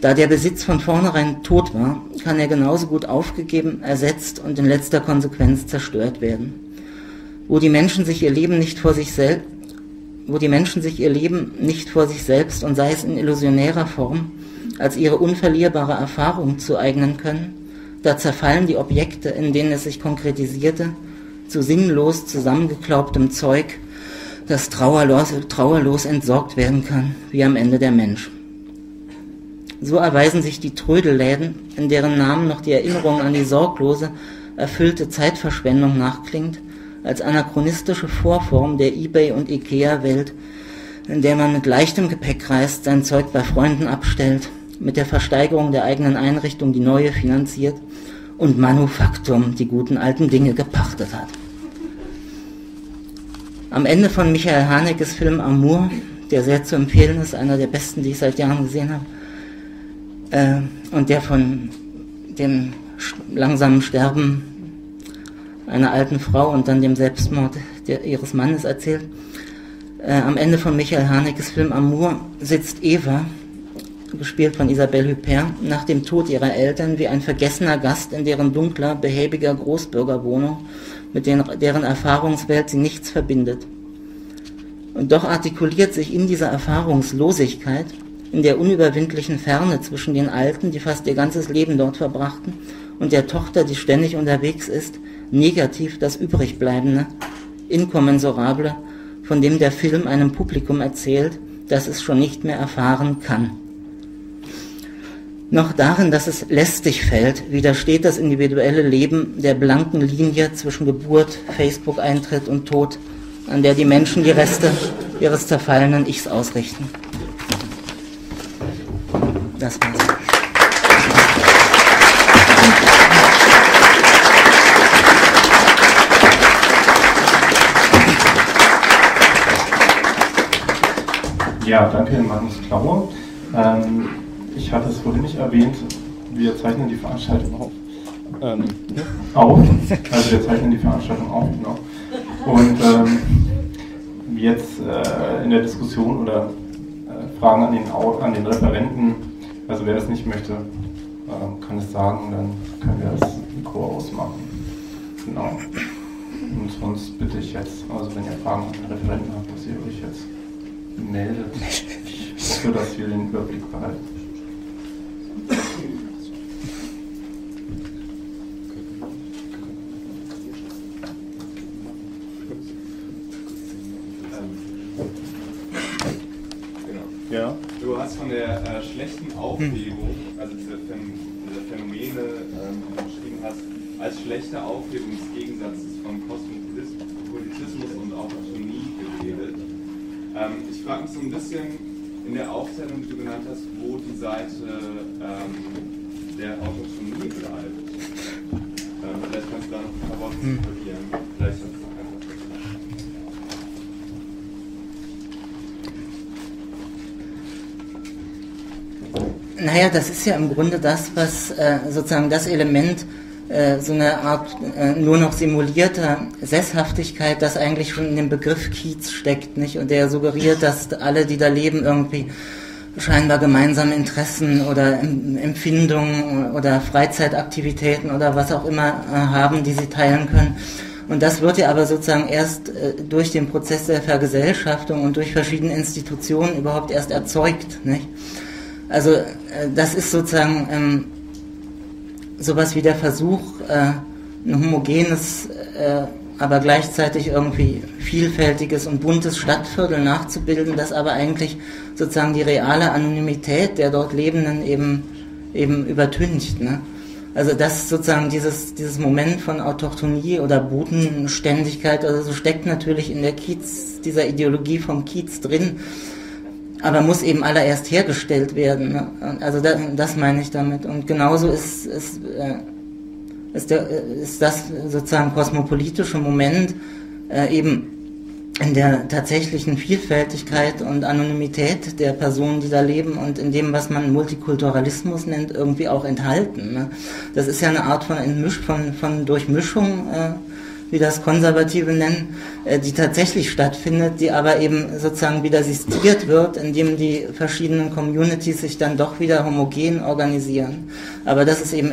Da der Besitz von vornherein tot war, kann er genauso gut aufgegeben, ersetzt und in letzter Konsequenz zerstört werden. Wo die Menschen sich ihr Leben nicht vor sich selbst und sei es in illusionärer Form als ihre unverlierbare Erfahrung zueignen können, da zerfallen die Objekte, in denen es sich konkretisierte, zu sinnlos zusammengeklaubtem Zeug, das trauerlos entsorgt werden kann, wie am Ende der Mensch. So erweisen sich die Trödelläden, in deren Namen noch die Erinnerung an die sorglose, erfüllte Zeitverschwendung nachklingt, als anachronistische Vorform der eBay- und Ikea-Welt, in der man mit leichtem Gepäck reist, sein Zeug bei Freunden abstellt, mit der Versteigerung der eigenen Einrichtung die neue finanziert und Manufaktum die guten alten Dinge gepachtet hat. Am Ende von Michael Hanekes Film Amour, der sehr zu empfehlen ist, einer der besten, die ich seit Jahren gesehen habe, und der von dem langsamen Sterben einer alten Frau und dann dem Selbstmord ihres Mannes erzählt. Am Ende von Michael Hanekes Film Amour sitzt Eva, gespielt von Isabelle Huppert, nach dem Tod ihrer Eltern wie ein vergessener Gast in deren dunkler, behäbiger Großbürgerwohnung, mit deren Erfahrungswelt sie nichts verbindet. Und doch artikuliert sich in dieser Erfahrungslosigkeit, in der unüberwindlichen Ferne zwischen den Alten, die fast ihr ganzes Leben dort verbrachten, und der Tochter, die ständig unterwegs ist, negativ das Übrigbleibende, Inkommensurable, von dem der Film einem Publikum erzählt, das es schon nicht mehr erfahren kann. Noch darin, dass es lästig fällt, widersteht das individuelle Leben der blanken Linie zwischen Geburt, Facebook-Eintritt und Tod, an der die Menschen die Reste ihres zerfallenen Ichs ausrichten. Das war's. Ja, danke Magnus Klaue. Ich hatte es vorhin nicht erwähnt, wir zeichnen die Veranstaltung auf. Also wir zeichnen die Veranstaltung auf, genau. Und jetzt in der Diskussion oder Fragen an den Referenten. Also wer das nicht möchte, kann es sagen, dann können wir das Mikro ausmachen. Genau. Und sonst bitte ich jetzt, also wenn ihr Fragen an den Referenten habt, dass ihr euch jetzt meldet. Ich hoffe, dass wir den Überblick behalten. der schlechten Aufhebung, also diese Phänomene, die du beschrieben hast, als schlechte Aufhebung des Gegensatzes von Kosmopolitismus und Autonomie geredet. Ich frage mich so ein bisschen in der Aufzählung, die du genannt hast, wo die Seite der Autonomie bleibt. Vielleicht kannst du da noch ein paar Worte probieren. Vielleicht hast du einfach verstanden. Naja, das ist ja im Grunde das, was sozusagen das Element, so eine Art nur noch simulierter Sesshaftigkeit, das eigentlich schon in dem Begriff Kiez steckt, nicht? Und der suggeriert, dass alle, die da leben, irgendwie scheinbar gemeinsame Interessen oder Empfindungen oder Freizeitaktivitäten oder was auch immer haben, die sie teilen können. Und das wird ja aber sozusagen erst durch den Prozess der Vergesellschaftung und durch verschiedene Institutionen überhaupt erst erzeugt, nicht? Also das ist sozusagen sowas wie der Versuch, ein homogenes, aber gleichzeitig irgendwie vielfältiges und buntes Stadtviertel nachzubilden, das aber eigentlich sozusagen die reale Anonymität der dort Lebenden eben übertüncht, ne? Also das sozusagen dieses Moment von Autochtonie oder Bodenständigkeit, also so steckt natürlich in der dieser Ideologie vom Kiez drin, aber muss eben allererst hergestellt werden, ne? Also das meine ich damit. Und genauso ist das sozusagen kosmopolitische Moment eben in der tatsächlichen Vielfältigkeit und Anonymität der Personen, die da leben, und in dem, was man Multikulturalismus nennt, irgendwie auch enthalten, ne? Das ist ja eine Art von Durchmischung, wie das Konservative nennen, die tatsächlich stattfindet, die aber eben sozusagen wieder sistiert wird, indem die verschiedenen Communities sich dann doch wieder homogen organisieren. Aber das ist eben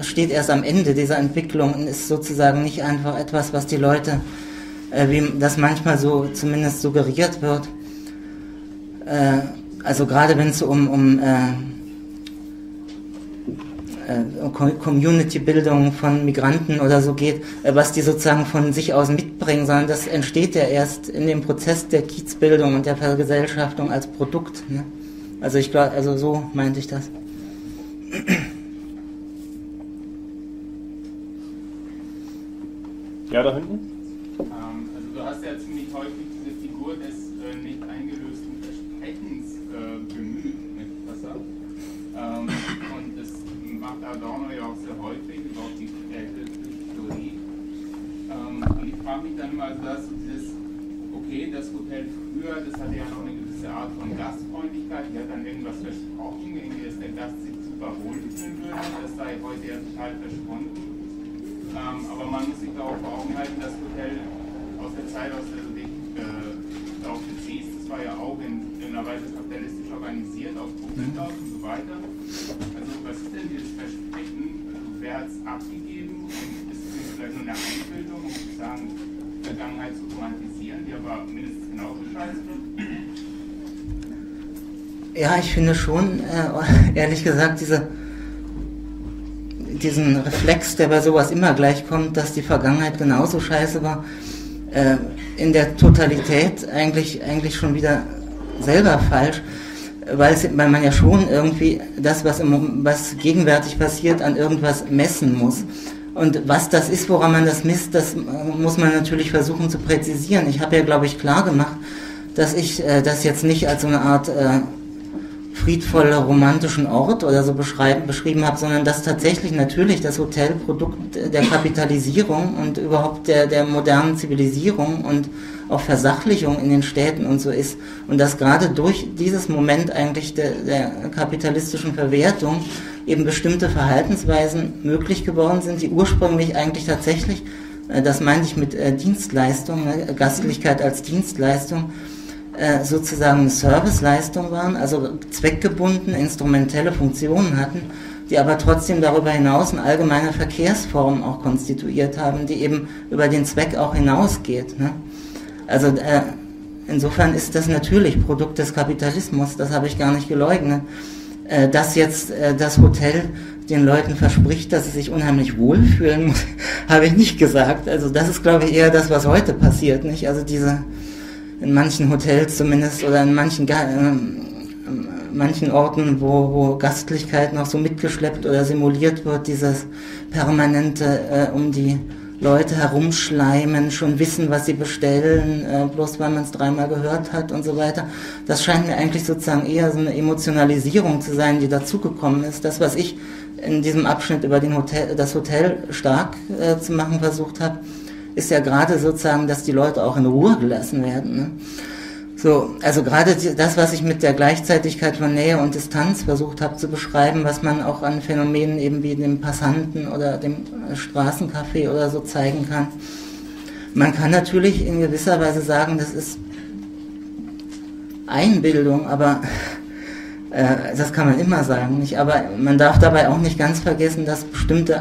steht erst am Ende dieser Entwicklung und ist sozusagen nicht einfach etwas, was die Leute, wie das manchmal so zumindest suggeriert wird, also gerade wenn es um Community-Bildung von Migranten oder so geht, was die sozusagen von sich aus mitbringen, sondern das entsteht ja erst in dem Prozess der Kiezbildung und der Vergesellschaftung als Produkt, ne? Also ich glaube, also so meinte ich das. Ja, da hinten? Also du hast ja ziemlich häufig diese Figur des nicht eingelösten Versprechens bemüht mit Wasser. Und das macht Adorno ja auch sehr häufig, überhaupt die Theorie. Und ich frage mich dann immer, also dass so dieses, okay, das Hotel früher, das hatte ja noch eine gewisse Art von Gastfreundlichkeit, die hat dann irgendwas versprochen, irgendwie, dass der Gast sich super wohlfühlen würde, das sei heute ja total verschwunden. Aber man muss sich darauf vor Augen halten, das Hotel aus der Zeit, aus der du dich darauf beziehst, das war ja auch in einer Weise kapitalistisch organisiert, auf Profitlauf und so weiter. Also was ist denn dieses Versprechen? Also, wer hat es abgegeben? Und ist es vielleicht nur eine Einbildung, um zu sagen, Vergangenheit zu romantisieren, die aber mindestens genauso scheiße wird? Ja, ich finde schon, ehrlich gesagt, diesen Reflex, der bei sowas immer gleich kommt, dass die Vergangenheit genauso scheiße war, in der Totalität eigentlich schon wieder selber falsch, weil man ja schon irgendwie das, was gegenwärtig passiert, an irgendwas messen muss. Und was das ist, woran man das misst, das muss man natürlich versuchen zu präzisieren. Ich habe ja, glaube ich, klar gemacht, dass ich das jetzt nicht als so eine Art friedvoller romantischen Ort oder so beschrieben habe, sondern dass tatsächlich natürlich das Hotel Produkt der Kapitalisierung und überhaupt der modernen Zivilisierung und auch Versachlichung in den Städten und so ist. Und dass gerade durch dieses Moment eigentlich der kapitalistischen Verwertung eben bestimmte Verhaltensweisen möglich geworden sind, die ursprünglich eigentlich tatsächlich, das meinte ich mit Dienstleistung, Gastlichkeit als Dienstleistung, sozusagen eine Serviceleistung waren, also zweckgebunden, instrumentelle Funktionen hatten, die aber trotzdem darüber hinaus eine allgemeine Verkehrsform auch konstituiert haben, die eben über den Zweck auch hinausgeht, ne? Also insofern ist das natürlich Produkt des Kapitalismus, das habe ich gar nicht geleugnet, dass jetzt das Hotel den Leuten verspricht, dass sie sich unheimlich wohlfühlen, habe ich nicht gesagt. Also das ist, glaube ich, eher das, was heute passiert, nicht? Also in manchen Hotels zumindest oder in manchen manchen Orten, wo Gastlichkeit noch so mitgeschleppt oder simuliert wird, dieses permanente um die Leute herumschleimen, schon wissen, was sie bestellen, bloß weil man es dreimal gehört hat und so weiter. Das scheint mir eigentlich sozusagen eher so eine Emotionalisierung zu sein, die dazugekommen ist. Das, was ich in diesem Abschnitt über das Hotel stark zu machen versucht habe, ist ja gerade sozusagen, dass die Leute auch in Ruhe gelassen werden, ne? So, also gerade das, was ich mit der Gleichzeitigkeit von Nähe und Distanz versucht habe zu beschreiben, was man auch an Phänomenen eben wie dem Passanten oder dem Straßencafé oder so zeigen kann. Man kann natürlich in gewisser Weise sagen, das ist Einbildung, aber das kann man immer sagen, nicht? Aber man darf dabei auch nicht ganz vergessen, dass bestimmte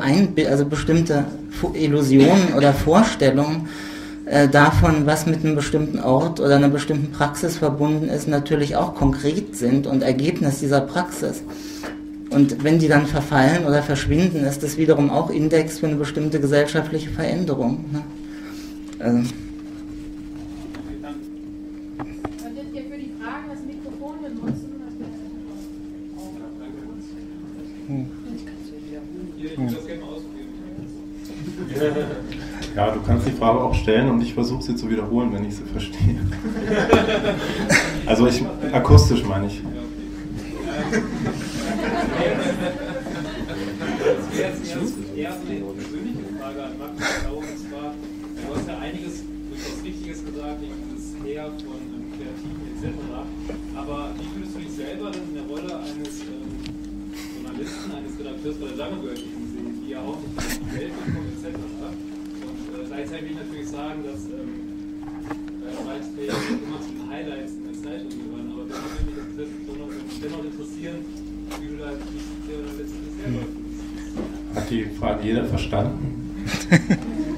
Illusionen oder Vorstellungen davon, was mit einem bestimmten Ort oder einer bestimmten Praxis verbunden ist, natürlich auch konkret sind und Ergebnis dieser Praxis. Und wenn die dann verfallen oder verschwinden, ist das wiederum auch Index für eine bestimmte gesellschaftliche Veränderung. Ne? Also. Könntet ihr für die Fragen das Mikrofon benutzen? Ja, du kannst die Frage auch stellen und ich versuche sie zu wiederholen, wenn ich sie verstehe. Also akustisch meine ich. Das wäre jetzt eher so eine persönliche Frage an Magnus Klaue, und zwar, du hast ja einiges durchaus Richtiges gesagt, dieses Her von Kreativen etc. Aber wie würdest du dich selber denn in der Rolle eines Journalisten, eines Redakteurs bei der Sammlung sehen, die ja auch nicht in die Welt bekommen etc.? Gleichzeitig will ich natürlich sagen, dass Reitspläne immer zu den Highlights in der Zeitung gehören, aber da würde mich dennoch interessieren, wie du da letztendlich selber bist. Hat die Frage jeder verstanden?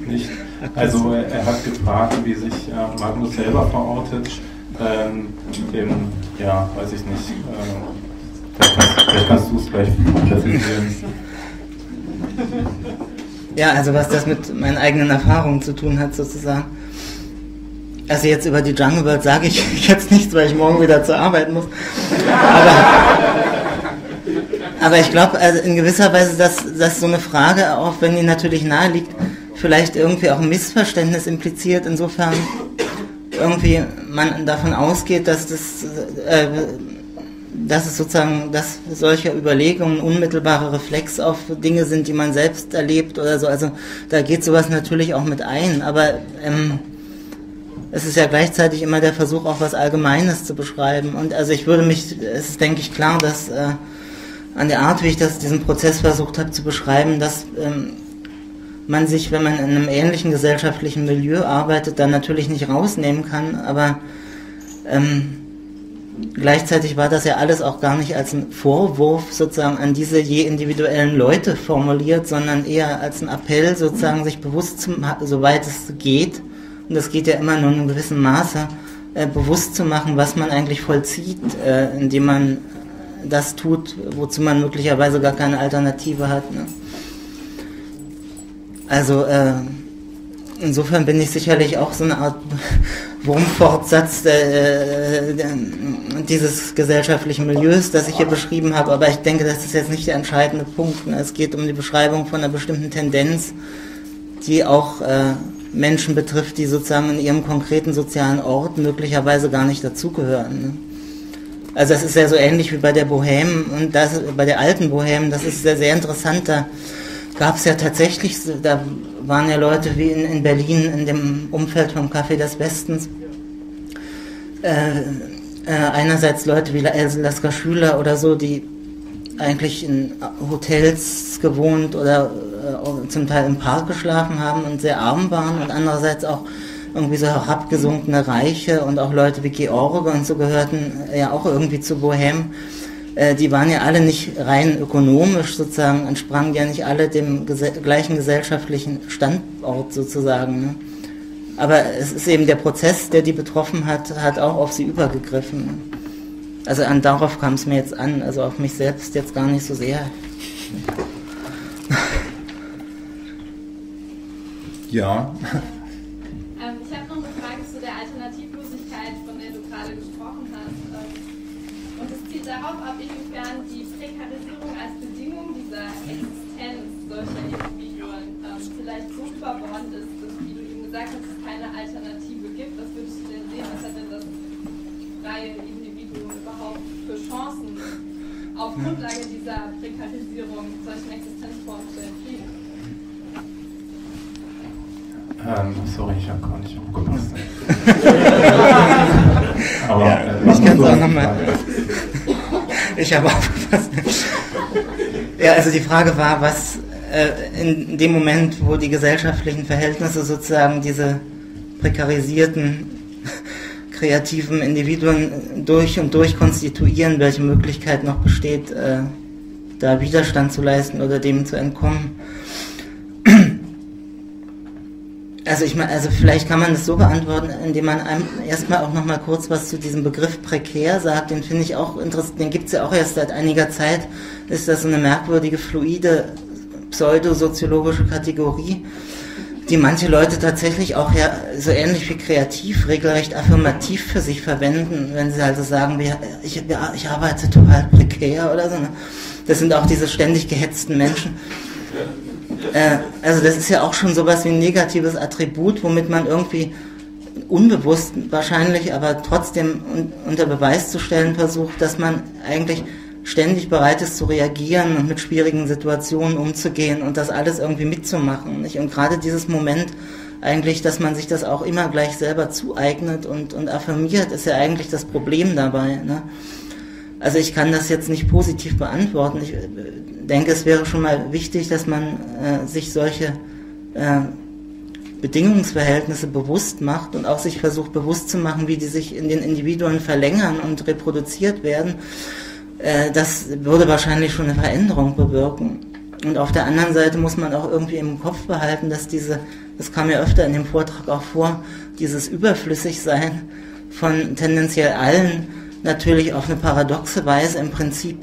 Nicht? Also er hat gefragt, wie sich Magnus selber verortet, ja, weiß ich nicht, vielleicht kannst du es gleich präsentieren. Ja, also was das mit meinen eigenen Erfahrungen zu tun hat, sozusagen. Also jetzt über die Jungle World sage ich jetzt nichts, weil ich morgen wieder zur Arbeit muss. Aber ich glaube, also in gewisser Weise, dass so eine Frage, auch wenn die natürlich nahe liegt, vielleicht irgendwie auch ein Missverständnis impliziert, insofern irgendwie man davon ausgeht, dass es sozusagen, dass solche Überlegungen unmittelbare Reflex auf Dinge sind, die man selbst erlebt oder so. Also da geht sowas natürlich auch mit ein, aber es ist ja gleichzeitig immer der Versuch, auch was Allgemeines zu beschreiben. Und also es ist, denke ich, klar, dass an der Art, wie ich diesen Prozess versucht habe zu beschreiben, dass man sich, wenn man in einem ähnlichen gesellschaftlichen Milieu arbeitet, dann natürlich nicht rausnehmen kann, aber gleichzeitig war das ja alles auch gar nicht als ein Vorwurf sozusagen an diese je individuellen Leute formuliert, sondern eher als ein Appell sozusagen, sich bewusst zu machen, soweit es geht, und das geht ja immer nur in einem gewissen Maße, bewusst zu machen, was man eigentlich vollzieht, indem man das tut, wozu man möglicherweise gar keine Alternative hat, ne? Also insofern bin ich sicherlich auch so eine Art Wurmfortsatz dieses gesellschaftlichen Milieus, das ich hier beschrieben habe, aber ich denke, das ist jetzt nicht der entscheidende Punkt. Es geht um die Beschreibung von einer bestimmten Tendenz, die auch Menschen betrifft, die sozusagen in ihrem konkreten sozialen Ort möglicherweise gar nicht dazugehören, ne? Also das ist ja so ähnlich wie bei der Bohème, und bei der alten Bohème, das ist sehr, sehr interessant, da gab es ja tatsächlich, da waren ja Leute wie in Berlin, in dem Umfeld vom Café des Westens, einerseits Leute wie Else Lasker Schüler oder so, die eigentlich in Hotels gewohnt oder zum Teil im Park geschlafen haben und sehr arm waren, und andererseits auch irgendwie so herabgesunkene Reiche, und auch Leute wie George und so gehörten ja auch irgendwie zu Bohème. Die waren ja alle nicht rein ökonomisch sozusagen, entsprangen ja nicht alle dem gleichen gesellschaftlichen Standort sozusagen, ne? Aber es ist eben der Prozess, der die betroffen hat, hat auch auf sie übergegriffen, ne? Also darauf kam es mir jetzt an, also auf mich selbst jetzt gar nicht so sehr. Ja. Ich habe noch eine Frage zu der Alternativlosigkeit, von der du gerade gesprochen hast. Und es zieht darauf ab, auf Grundlage dieser Prekarisierung solchen Existenzformen zu entfliehen? Sorry, ich habe gar nicht aufgepasst. Aber ja, ich kann es auch nochmal. Ich habe aufgepasst. Ja, also die Frage war, was in dem Moment, wo die gesellschaftlichen Verhältnisse sozusagen diese prekarisierten kreativen Individuen durch und durch konstituieren, welche Möglichkeit noch besteht, da Widerstand zu leisten oder dem zu entkommen. Also ich meine, also vielleicht kann man das so beantworten, indem man erstmal auch nochmal kurz was zu diesem Begriff prekär sagt, den finde ich auch interessant, den gibt es ja auch erst seit einiger Zeit, ist das so eine merkwürdige, fluide, pseudosoziologische Kategorie, die manche Leute tatsächlich auch ja so ähnlich wie kreativ, regelrecht affirmativ für sich verwenden, wenn sie also sagen, ich arbeite total prekär oder so. Das sind auch diese ständig gehetzten Menschen. Also das ist ja auch schon sowas wie ein negatives Attribut, womit man irgendwie unbewusst wahrscheinlich, aber trotzdem unter Beweis zu stellen versucht, dass man eigentlich ständig bereit ist zu reagieren und mit schwierigen Situationen umzugehen und das alles irgendwie mitzumachen, nicht? Und gerade dieses Moment eigentlich, dass man sich das auch immer gleich selber zueignet und affirmiert, ist ja eigentlich das Problem dabei, ne? Also ich kann das jetzt nicht positiv beantworten. Ich denke, es wäre schon mal wichtig, dass man sich solche Bedingungsverhältnisse bewusst macht und auch sich versucht bewusst zu machen, wie die sich in den Individuen verlängern und reproduziert werden. Das würde wahrscheinlich schon eine Veränderung bewirken. Und auf der anderen Seite muss man auch irgendwie im Kopf behalten, dass das kam ja öfter in dem Vortrag auch vor, dieses Überflüssigsein von tendenziell allen natürlich auf eine paradoxe Weise im Prinzip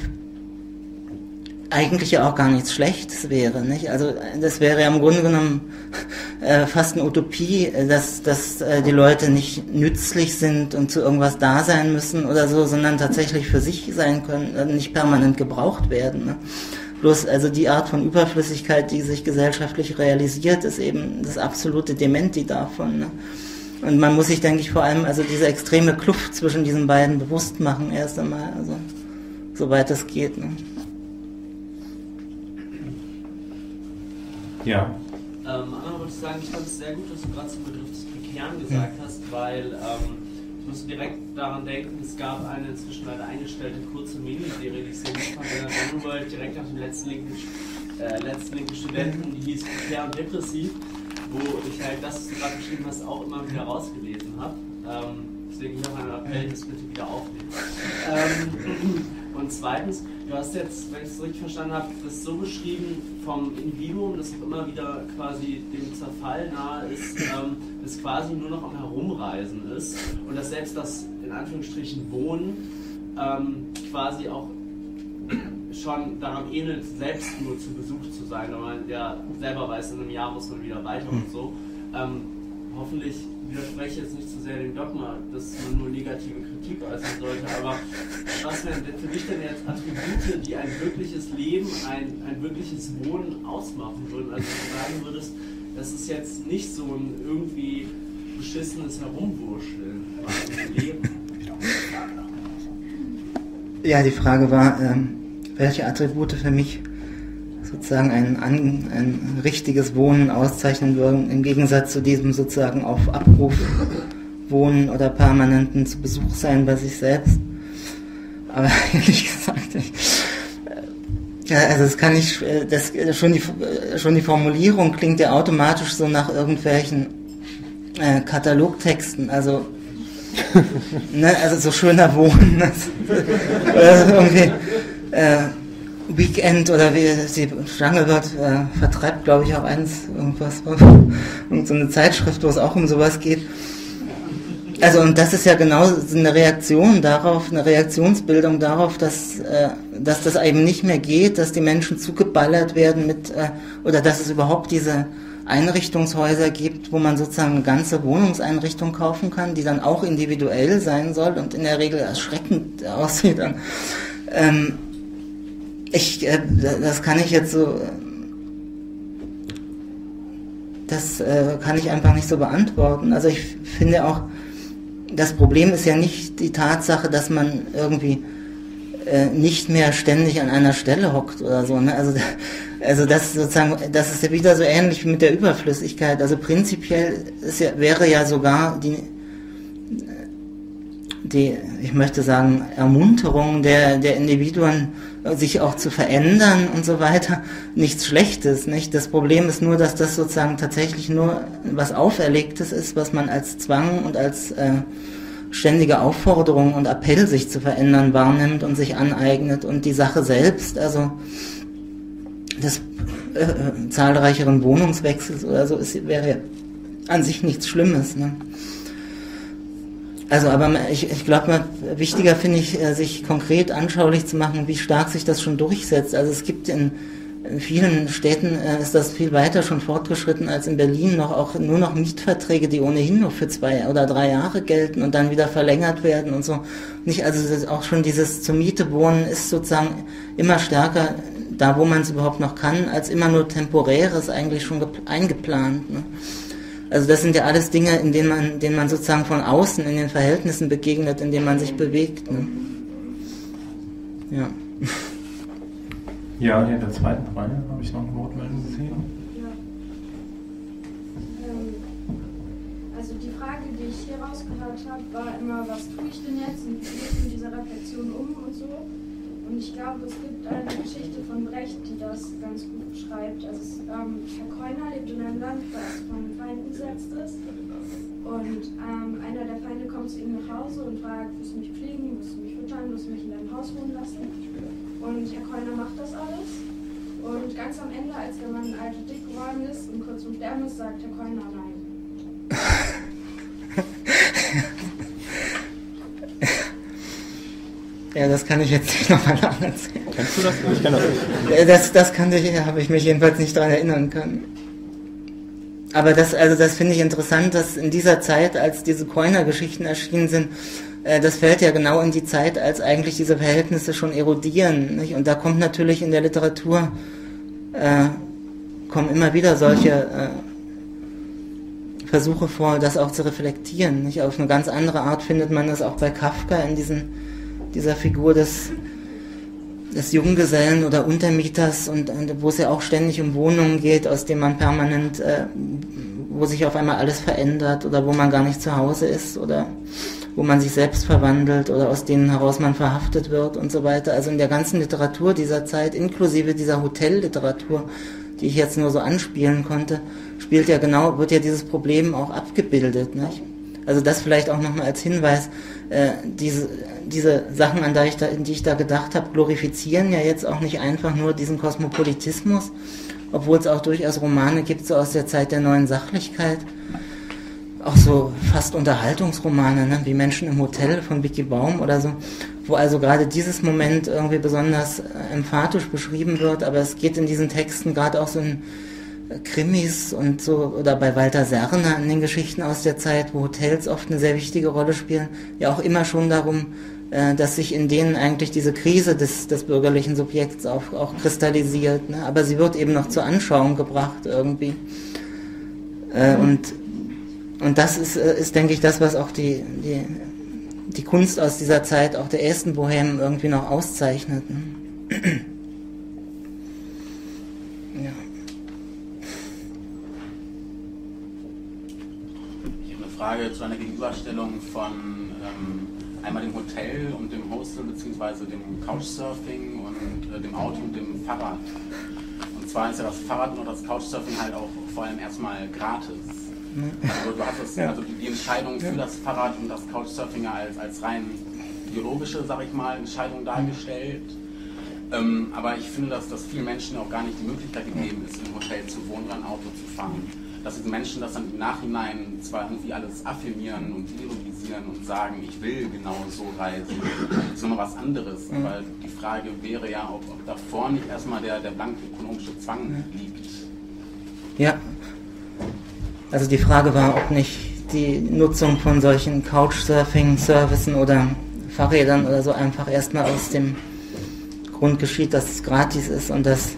eigentlich ja auch gar nichts Schlechtes wäre, nicht? Also das wäre ja im Grunde genommen fast eine Utopie, dass die Leute nicht nützlich sind und zu irgendwas da sein müssen oder so, sondern tatsächlich für sich sein können, nicht permanent gebraucht werden, ne? Bloß also die Art von Überflüssigkeit, die sich gesellschaftlich realisiert, ist eben das absolute Dementi davon, ne? Und man muss sich, denke ich, vor allem also diese extreme Kluft zwischen diesen beiden bewusst machen erst einmal, also soweit es geht, ne? Ja. Anna, wollte ich sagen, ich fand es sehr gut, dass du gerade zum Begriff des Prekären gesagt hast, weil ich musste direkt daran denken, es gab eine inzwischen leider eingestellte kurze Miniserie, die ich sehr gut fand, in der Jungle World, direkt nach dem letzten linken Studenten, die hieß Prekär und Depressiv, wo ich halt das, was du gerade beschrieben hast, auch immer wieder rausgelesen habe. Deswegen hier noch ein Appell, das bitte wieder aufnehmen. Und zweitens, du hast jetzt, wenn ich es richtig verstanden habe, das so beschrieben vom Individuum, das auch immer wieder quasi dem Zerfall nahe ist, das quasi nur noch am Herumreisen ist und dass selbst das in Anführungsstrichen Wohnen quasi auch schon daran ähnelt, selbst nur zu Besuch zu sein, weil man ja selber weiß, in einem Jahr muss man wieder weiter und so. Hoffentlich widerspreche ich jetzt nicht zu sehr dem Dogma, dass man nur negative Kritik äußern sollte, aber was wären für dich denn jetzt Attribute, die ein wirkliches Leben, ein wirkliches Wohnen ausmachen würden? Also wenn du sagen würdest, das ist jetzt nicht so ein irgendwie beschissenes Herumwurscheln, aber ein Leben. Ja, die Frage war, welche Attribute für mich sozusagen ein richtiges Wohnen auszeichnen würden, im Gegensatz zu diesem sozusagen auf Abruf Wohnen oder permanenten zu Besuch sein bei sich selbst. Aber ehrlich gesagt, ja, also das kann ich, das, schon die Formulierung klingt ja automatisch so nach irgendwelchen Katalogtexten, also, ne, also so schöner Wohnen, irgendwie, Weekend oder wie die Jungle World vertreibt, glaube ich, auch eins, irgendwas, so eine Zeitschrift, wo es auch um sowas geht. Also, und das ist ja genau eine Reaktion darauf, eine Reaktionsbildung darauf, dass das eben nicht mehr geht, dass die Menschen zugeballert werden mit, oder dass es überhaupt diese Einrichtungshäuser gibt, wo man sozusagen eine ganze Wohnungseinrichtung kaufen kann, die dann auch individuell sein soll und in der Regel erschreckend aussieht dann. Das kann ich jetzt so, das kann ich einfach nicht so beantworten. Also ich finde auch, das Problem ist ja nicht die Tatsache, dass man irgendwie nicht mehr ständig an einer Stelle hockt oder so. Ne? Also das sozusagen, das ist ja wieder so ähnlich wie mit der Überflüssigkeit. Also prinzipiell ist ja, wäre ja sogar die, ich möchte sagen, Ermunterung der Individuen, sich auch zu verändern und so weiter, nichts Schlechtes, nicht? Das Problem ist nur, dass das sozusagen tatsächlich nur was Auferlegtes ist, was man als Zwang und als ständige Aufforderung und Appell, sich zu verändern, wahrnimmt und sich aneignet, und die Sache selbst, also des zahlreicheren Wohnungswechsels oder so, wäre ja an sich nichts Schlimmes, ne? Also, aber ich glaube, wichtiger finde ich, sich konkret anschaulich zu machen, wie stark sich das schon durchsetzt. Also es gibt in vielen Städten, ist das viel weiter schon fortgeschritten als in Berlin, nur noch Mietverträge, die ohnehin nur für 2 oder 3 Jahre gelten und dann wieder verlängert werden und so. Nicht, also auch schon dieses zur Miete wohnen ist sozusagen immer stärker da, wo man es überhaupt noch kann, als immer nur temporäres eigentlich schon eingeplant, ne? Also das sind ja alles Dinge, in denen man sozusagen von außen in den Verhältnissen begegnet, in denen man sich bewegt. Ne? Ja. Ja, hier in der zweiten Reihe habe ich noch eine Wortmeldung gesehen. Ja. Also die Frage, die ich hier rausgehört habe, war immer, was tue ich denn jetzt und wie geht in dieser Reflexion um und so. Und ich glaube, es gibt eine Geschichte von Brecht, die das ganz gut beschreibt. Also Herr Keuner lebt in einem Land, das von Feinden besetzt ist. Und einer der Feinde kommt zu ihm nach Hause und fragt, willst du mich pflegen, willst du mich füttern, willst du mich in deinem Haus wohnen lassen? Und Herr Keuner macht das alles. Und ganz am Ende, als der Mann alt und dick geworden ist und kurz zum Sterben ist, sagt Herr Keuner nein. Ja, das kann ich jetzt nicht nochmal erzählen. Kennst du das? Ich kenne das nicht. Das kannte ich, habe ich mich jedenfalls nicht daran erinnern können. Aber das finde ich interessant, dass in dieser Zeit, als diese Keuner-Geschichten erschienen sind, das fällt ja genau in die Zeit, als eigentlich diese Verhältnisse schon erodieren, nicht? Und da kommt natürlich in der Literatur, kommen immer wieder solche Versuche vor, das auch zu reflektieren, nicht? Auf eine ganz andere Art findet man das auch bei Kafka in dieser Figur des Junggesellen oder Untermieters, und wo es ja auch ständig um Wohnungen geht, aus denen man permanent, wo sich auf einmal alles verändert oder wo man gar nicht zu Hause ist oder wo man sich selbst verwandelt oder aus denen heraus man verhaftet wird und so weiter. Also in der ganzen Literatur dieser Zeit, inklusive dieser Hotelliteratur, die ich jetzt nur so anspielen konnte, wird ja dieses Problem auch abgebildet, nicht? Also das vielleicht auch nochmal als Hinweis, diese Sachen, an die ich da gedacht habe, glorifizieren ja jetzt auch nicht einfach nur diesen Kosmopolitismus, obwohl es auch durchaus Romane gibt, so aus der Zeit der neuen Sachlichkeit, auch so fast Unterhaltungsromane, ne, wie Menschen im Hotel von Vicky Baum oder so, wo also gerade dieses Moment irgendwie besonders emphatisch beschrieben wird, aber es geht in diesen Texten gerade auch so in Krimis und so, oder bei Walter Serner in den Geschichten aus der Zeit, wo Hotels oft eine sehr wichtige Rolle spielen, ja auch immer schon darum, dass sich in denen eigentlich diese Krise des bürgerlichen Subjekts auch kristallisiert, ne? Aber sie wird eben noch zur Anschauung gebracht irgendwie. Und das ist, denke ich, das, was auch die Kunst aus dieser Zeit, auch der ersten Bohème, irgendwie noch auszeichnet, ne? Frage zu einer Gegenüberstellung von einmal dem Hotel und dem Hostel bzw. dem Couchsurfing und dem Auto und dem Fahrrad. Und zwar ist ja das Fahrrad und das Couchsurfing halt auch vor allem erstmal gratis. Also du hast die Entscheidung für das Fahrrad und das Couchsurfing als rein ideologische, sag ich mal, Entscheidung dargestellt. Aber ich finde, dass vielen Menschen auch gar nicht die Möglichkeit gegeben ist, im Hotel zu wohnen oder ein Auto zu fahren. Dass diese Menschen das dann im Nachhinein zwar irgendwie alles affirmieren und ideologisieren und sagen, ich will genau so reisen, das ist nochmal was anderes, weil die Frage wäre ja, ob davor nicht erstmal der blanke ökonomische Zwang liegt. Ja, also die Frage war, ob nicht die Nutzung von solchen Couchsurfing-Servicen oder Fahrrädern oder so einfach erstmal aus dem Grund geschieht, dass es gratis ist und dass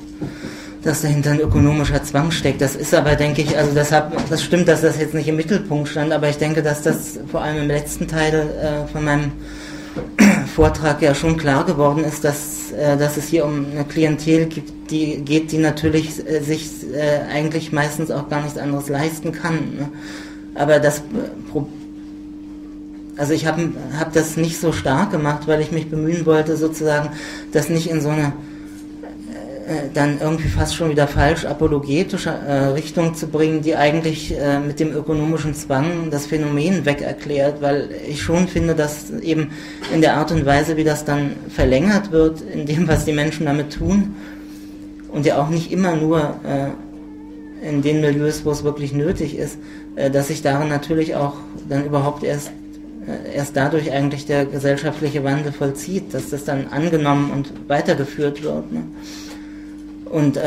dahinter ein ökonomischer Zwang steckt. Das ist aber, denke ich, also das stimmt, dass das jetzt nicht im Mittelpunkt stand, aber ich denke, dass das vor allem im letzten Teil von meinem Vortrag ja schon klar geworden ist, dass es hier um eine Klientel geht, die natürlich sich eigentlich meistens auch gar nichts anderes leisten kann. Ne? Aber das ich hab das nicht so stark gemacht, weil ich mich bemühen wollte, sozusagen, das nicht in so eine dann irgendwie fast schon wieder falsch apologetische Richtung zu bringen, die eigentlich mit dem ökonomischen Zwang das Phänomen wegerklärt, weil ich schon finde, dass eben in der Art und Weise, wie das dann verlängert wird, in dem, was die Menschen damit tun, und ja auch nicht immer nur in den Milieus, wo es wirklich nötig ist, dass sich darin natürlich auch dann überhaupt erst dadurch eigentlich der gesellschaftliche Wandel vollzieht, dass das dann angenommen und weitergeführt wird, ne? Und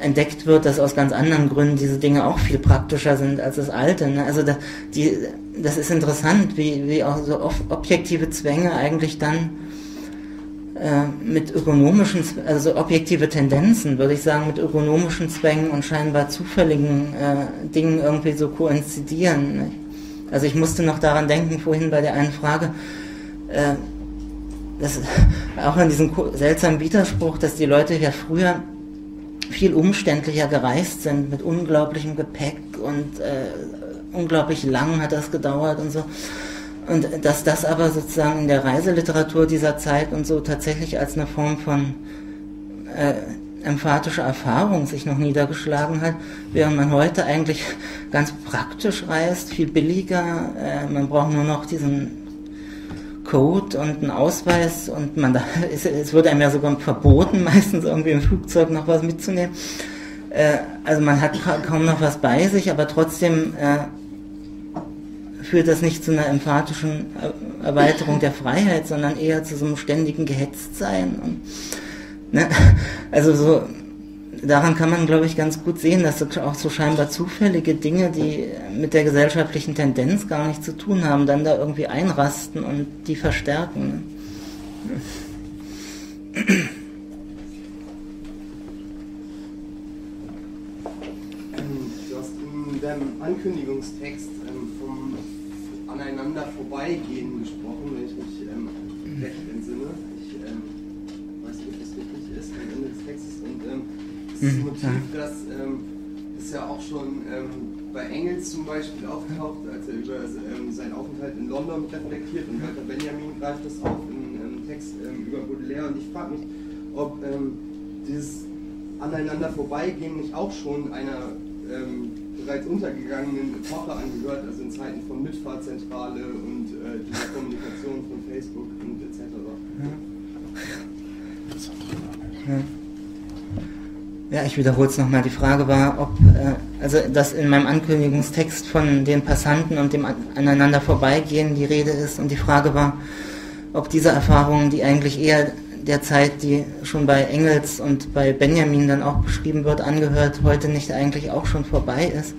entdeckt wird, dass aus ganz anderen Gründen diese Dinge auch viel praktischer sind als das Alte. Ne? Also das ist interessant, wie auch so oft objektive Zwänge eigentlich dann mit ökonomischen, also objektive Tendenzen, würde ich sagen, mit ökonomischen Zwängen und scheinbar zufälligen Dingen irgendwie so koinzidieren. Ne? Also ich musste noch daran denken, vorhin bei der einen Frage, dass auch in diesem seltsamen Widerspruch, dass die Leute ja früher viel umständlicher gereist sind, mit unglaublichem Gepäck und unglaublich lang hat das gedauert und so. Und dass das aber sozusagen in der Reiseliteratur dieser Zeit und so tatsächlich als eine Form von emphatischer Erfahrung sich noch niedergeschlagen hat, während man heute eigentlich ganz praktisch reist, viel billiger, man braucht nur noch diesen Code und einen Ausweis und es wird einem ja sogar verboten, meistens irgendwie im Flugzeug noch was mitzunehmen. Also man hat kaum noch was bei sich, aber trotzdem führt das nicht zu einer emphatischen Erweiterung der Freiheit, sondern eher zu so einem ständigen Gehetztsein. Und, ne? Also so, daran kann man, glaube ich, ganz gut sehen, dass auch so scheinbar zufällige Dinge, die mit der gesellschaftlichen Tendenz gar nichts zu tun haben, dann da irgendwie einrasten und die verstärken. Du hast in deinem Ankündigungstext vom Aneinander vorbeigehen gesprochen, wenn ich mich recht entsinne. Ich weiß nicht, ob das richtig ist, am Ende des Textes. Und, das Motiv, das ja auch schon bei Engels zum Beispiel auftaucht, als er über seinen Aufenthalt in London reflektiert, und Walter Benjamin greift das auf in einem Text über Baudelaire, und ich frage mich, ob dieses Aneinander vorbeigehen nicht auch schon einer bereits untergegangenen Epoche angehört, also in Zeiten von Mitfahrzentrale und dieser Kommunikation von Facebook und etc. Ja. Ja, ich wiederhole es nochmal. Die Frage war, ob das in meinem Ankündigungstext von den Passanten und dem aneinander vorbeigehen die Rede ist. Und die Frage war, ob diese Erfahrungen, die eigentlich eher der Zeit, die schon bei Engels und bei Benjamin dann auch beschrieben wird, angehört, heute nicht eigentlich auch schon vorbei ist.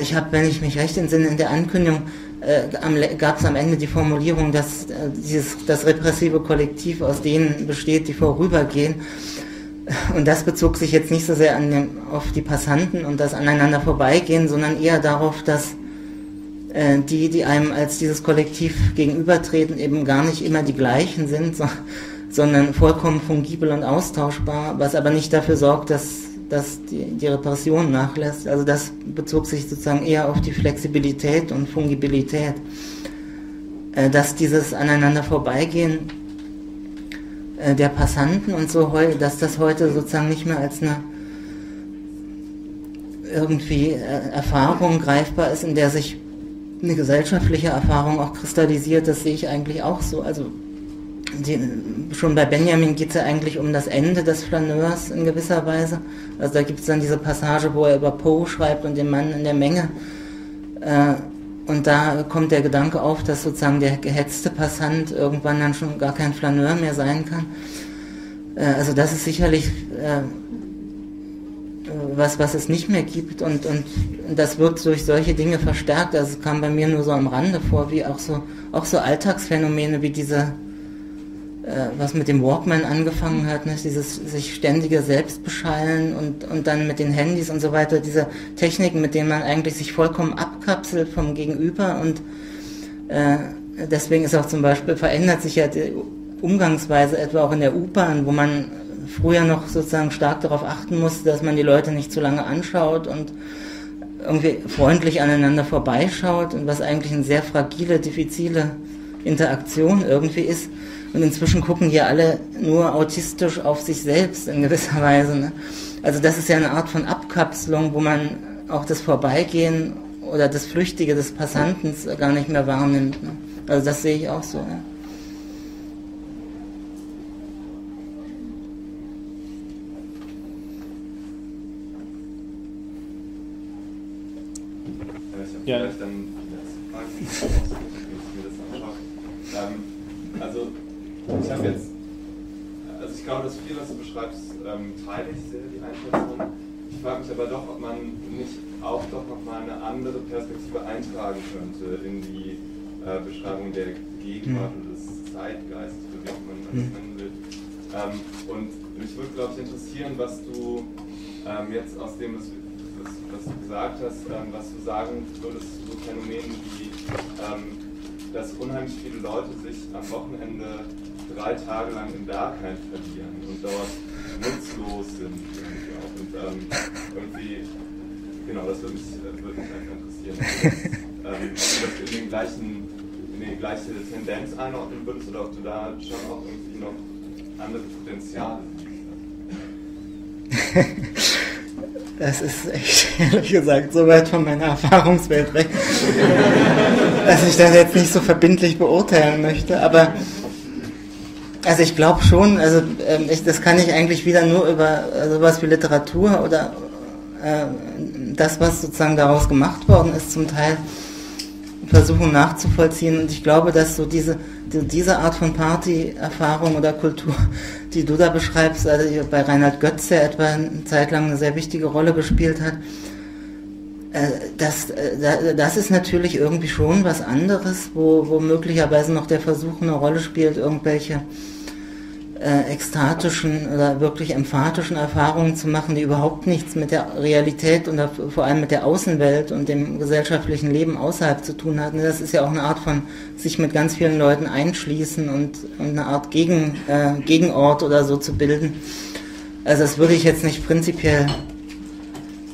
Ich habe, wenn ich mich recht entsinne, in der Ankündigung gab es am Ende die Formulierung, dass das repressive Kollektiv aus denen besteht, die vorübergehen. Und das bezog sich jetzt nicht so sehr auf die Passanten und das aneinander vorbeigehen, sondern eher darauf, dass die einem als dieses Kollektiv gegenübertreten, eben gar nicht immer die gleichen sind, sondern vollkommen fungibel und austauschbar, was aber nicht dafür sorgt, dass die Repression nachlässt. Also das bezog sich sozusagen eher auf die Flexibilität und Fungibilität, dass dieses aneinander vorbeigehen der Passanten und so, dass das heute sozusagen nicht mehr als eine irgendwie Erfahrung greifbar ist, in der sich eine gesellschaftliche Erfahrung auch kristallisiert, das sehe ich eigentlich auch so. Also schon bei Benjamin geht es ja eigentlich um das Ende des Flaneurs in gewisser Weise. Also da gibt es dann diese Passage, wo er über Poe schreibt und den Mann in der Menge. Und da kommt der Gedanke auf, dass sozusagen der gehetzte Passant irgendwann dann schon gar kein Flaneur mehr sein kann. Also das ist sicherlich was es nicht mehr gibt, und das wird durch solche Dinge verstärkt. Also es kam bei mir nur so am Rande vor, wie auch so Alltagsphänomene wie diese, was mit dem Walkman angefangen hat, ne? Dieses sich ständige Selbstbeschallen und dann mit den Handys und so weiter, diese Techniken, mit denen man eigentlich sich vollkommen abkapselt vom Gegenüber und Deswegen ist auch zum Beispiel, verändert sich ja die Umgangsweise etwa auch in der U-Bahn, wo man früher noch sozusagen stark darauf achten musste, dass man die Leute nicht zu lange anschaut und irgendwie freundlich aneinander vorbeischaut und was eigentlich eine sehr fragile, diffizile Interaktion irgendwie ist. Und inzwischen gucken hier alle nur autistisch auf sich selbst in gewisser Weise, ne? Also das ist ja eine Art von Abkapselung, wo man auch das Vorbeigehen oder das Flüchtige des Passanten gar nicht mehr wahrnimmt, ne? Also das sehe ich auch so, ja. Ja. Vielleicht dann das also ich habe jetzt, also ich glaube, dass viel, was du beschreibst, teile ich sehr, die Einschätzung. Ich frage mich aber doch, ob man nicht auch doch nochmal eine andere Perspektive eintragen könnte in die Beschreibung der Gegenwart und des Zeitgeistes, wie man das nennen will. Und mich würde, glaube ich, interessieren, was du jetzt aus dem, was du gesagt hast, was du sagen würdest zu so Phänomenen wie, dass unheimlich viele Leute sich am Wochenende 3 Tage lang im Bergheim verlieren und dort nutzlos sind. Und irgendwie, genau, das würde mich einfach interessieren. Dass du in die gleiche Tendenz einordnen würdest oder ob du da schon auch irgendwie noch andere Potenziale siehst. Das ist echt, ehrlich gesagt, so weit von meiner Erfahrungswelt weg, dass ich das jetzt nicht so verbindlich beurteilen möchte, aber also ich glaube schon, also das kann ich eigentlich wieder nur über sowas wie Literatur oder das, was sozusagen daraus gemacht worden ist, zum Teil versuchen nachzuvollziehen, und ich glaube, dass so diese Art von Party-Erfahrung oder Kultur, die du da beschreibst, also die bei Reinhard Götz ja etwa eine Zeit lang eine sehr wichtige Rolle gespielt hat, das ist natürlich irgendwie schon was anderes, wo möglicherweise noch der Versuch eine Rolle spielt, irgendwelche ekstatischen oder wirklich emphatischen Erfahrungen zu machen, die überhaupt nichts mit der Realität und vor allem mit der Außenwelt und dem gesellschaftlichen Leben außerhalb zu tun hat. Das ist ja auch eine Art von sich mit ganz vielen Leuten einschließen und eine Art Gegenort oder so zu bilden. Also das würde ich jetzt nicht prinzipiell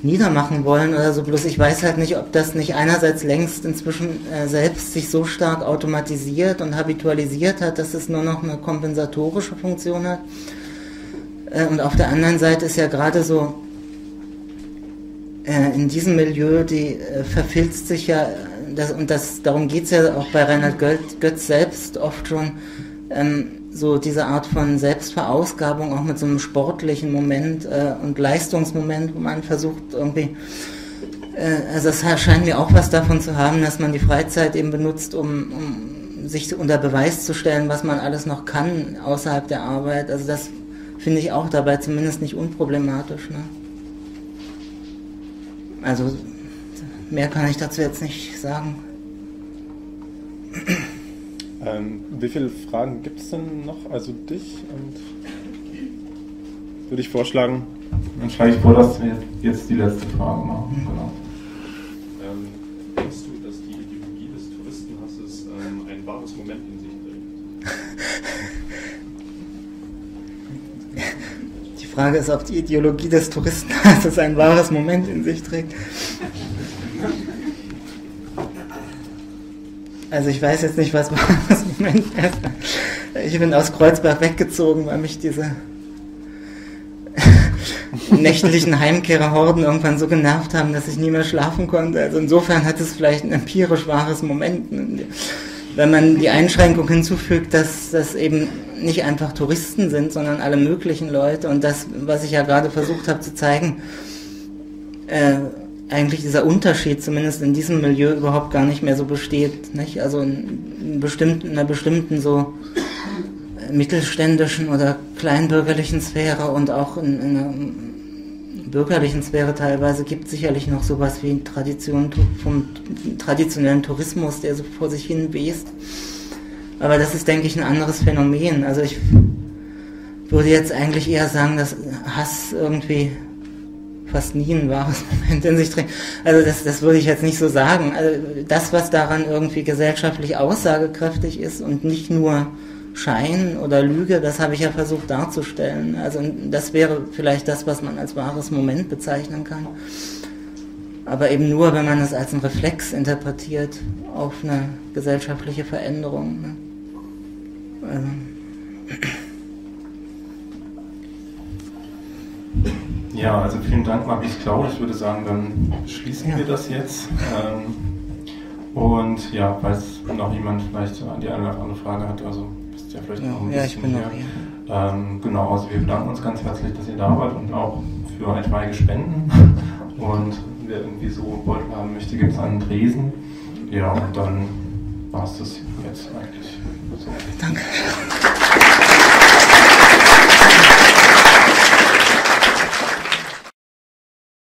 niedermachen wollen oder so, bloß ich weiß halt nicht, ob das nicht einerseits längst inzwischen selbst sich so stark automatisiert und habitualisiert hat, dass es nur noch eine kompensatorische Funktion hat, und auf der anderen Seite ist ja gerade so in diesem Milieu, die verfilzt sich ja, darum geht es ja auch bei Reinhard Götz selbst oft schon, so diese Art von Selbstverausgabung, auch mit so einem sportlichen Moment und Leistungsmoment, wo man versucht irgendwie, also es scheint mir auch was davon zu haben, dass man die Freizeit eben benutzt, um sich unter Beweis zu stellen, was man alles noch kann außerhalb der Arbeit. Also das finde ich auch dabei zumindest nicht unproblematisch, ne? Also mehr kann ich dazu jetzt nicht sagen. Wie viele Fragen gibt es denn noch? Also dich, und würde ich vorschlagen. Dann schlage ich vor, dass wir jetzt die letzte Frage machen. Genau. Denkst du, dass die Ideologie des Touristenhasses ein wahres Moment in sich trägt? Die Frage ist, ob die Ideologie des Touristenhasses ein wahres Moment in sich trägt. Also ich weiß jetzt nicht, was war das Moment. Ich bin aus Kreuzberg weggezogen, weil mich diese nächtlichen Heimkehrerhorden irgendwann so genervt haben, dass ich nie mehr schlafen konnte. Also insofern hat es vielleicht ein empirisch wahres Moment, wenn man die Einschränkung hinzufügt, dass das eben nicht einfach Touristen sind, sondern alle möglichen Leute. Und das, was ich ja gerade versucht habe zu zeigen, eigentlich dieser Unterschied zumindest in diesem Milieu überhaupt gar nicht mehr so besteht, nicht? Also in einer bestimmten so mittelständischen oder kleinbürgerlichen Sphäre und auch in einer bürgerlichen Sphäre teilweise gibt es sicherlich noch sowas wie Tradition vom traditionellen Tourismus, der so vor sich hin west. Aber das ist, denke ich, ein anderes Phänomen. Also ich würde jetzt eigentlich eher sagen, dass Hass irgendwie fast nie ein wahres Moment in sich trägt. Also das würde ich jetzt nicht so sagen. Also das, was daran irgendwie gesellschaftlich aussagekräftig ist und nicht nur Schein oder Lüge, das habe ich ja versucht darzustellen. Also das wäre vielleicht das, was man als wahres Moment bezeichnen kann. Aber eben nur, wenn man es als einen Reflex interpretiert auf eine gesellschaftliche Veränderung. Ne? Also. Ja, also vielen Dank, Magnus Klaue. Ich würde sagen, dann schließen wir das jetzt. Und ja, falls noch jemand vielleicht die eine oder andere Frage hat, also bist ja vielleicht noch ein bisschen ich bin noch hier. Genau, also wir bedanken uns ganz herzlich, dass ihr da wart und auch für etwaige Spenden. Und wer irgendwie so Beutel haben möchte, gibt es einen Tresen. Ja, und dann war es das jetzt eigentlich. So. Danke.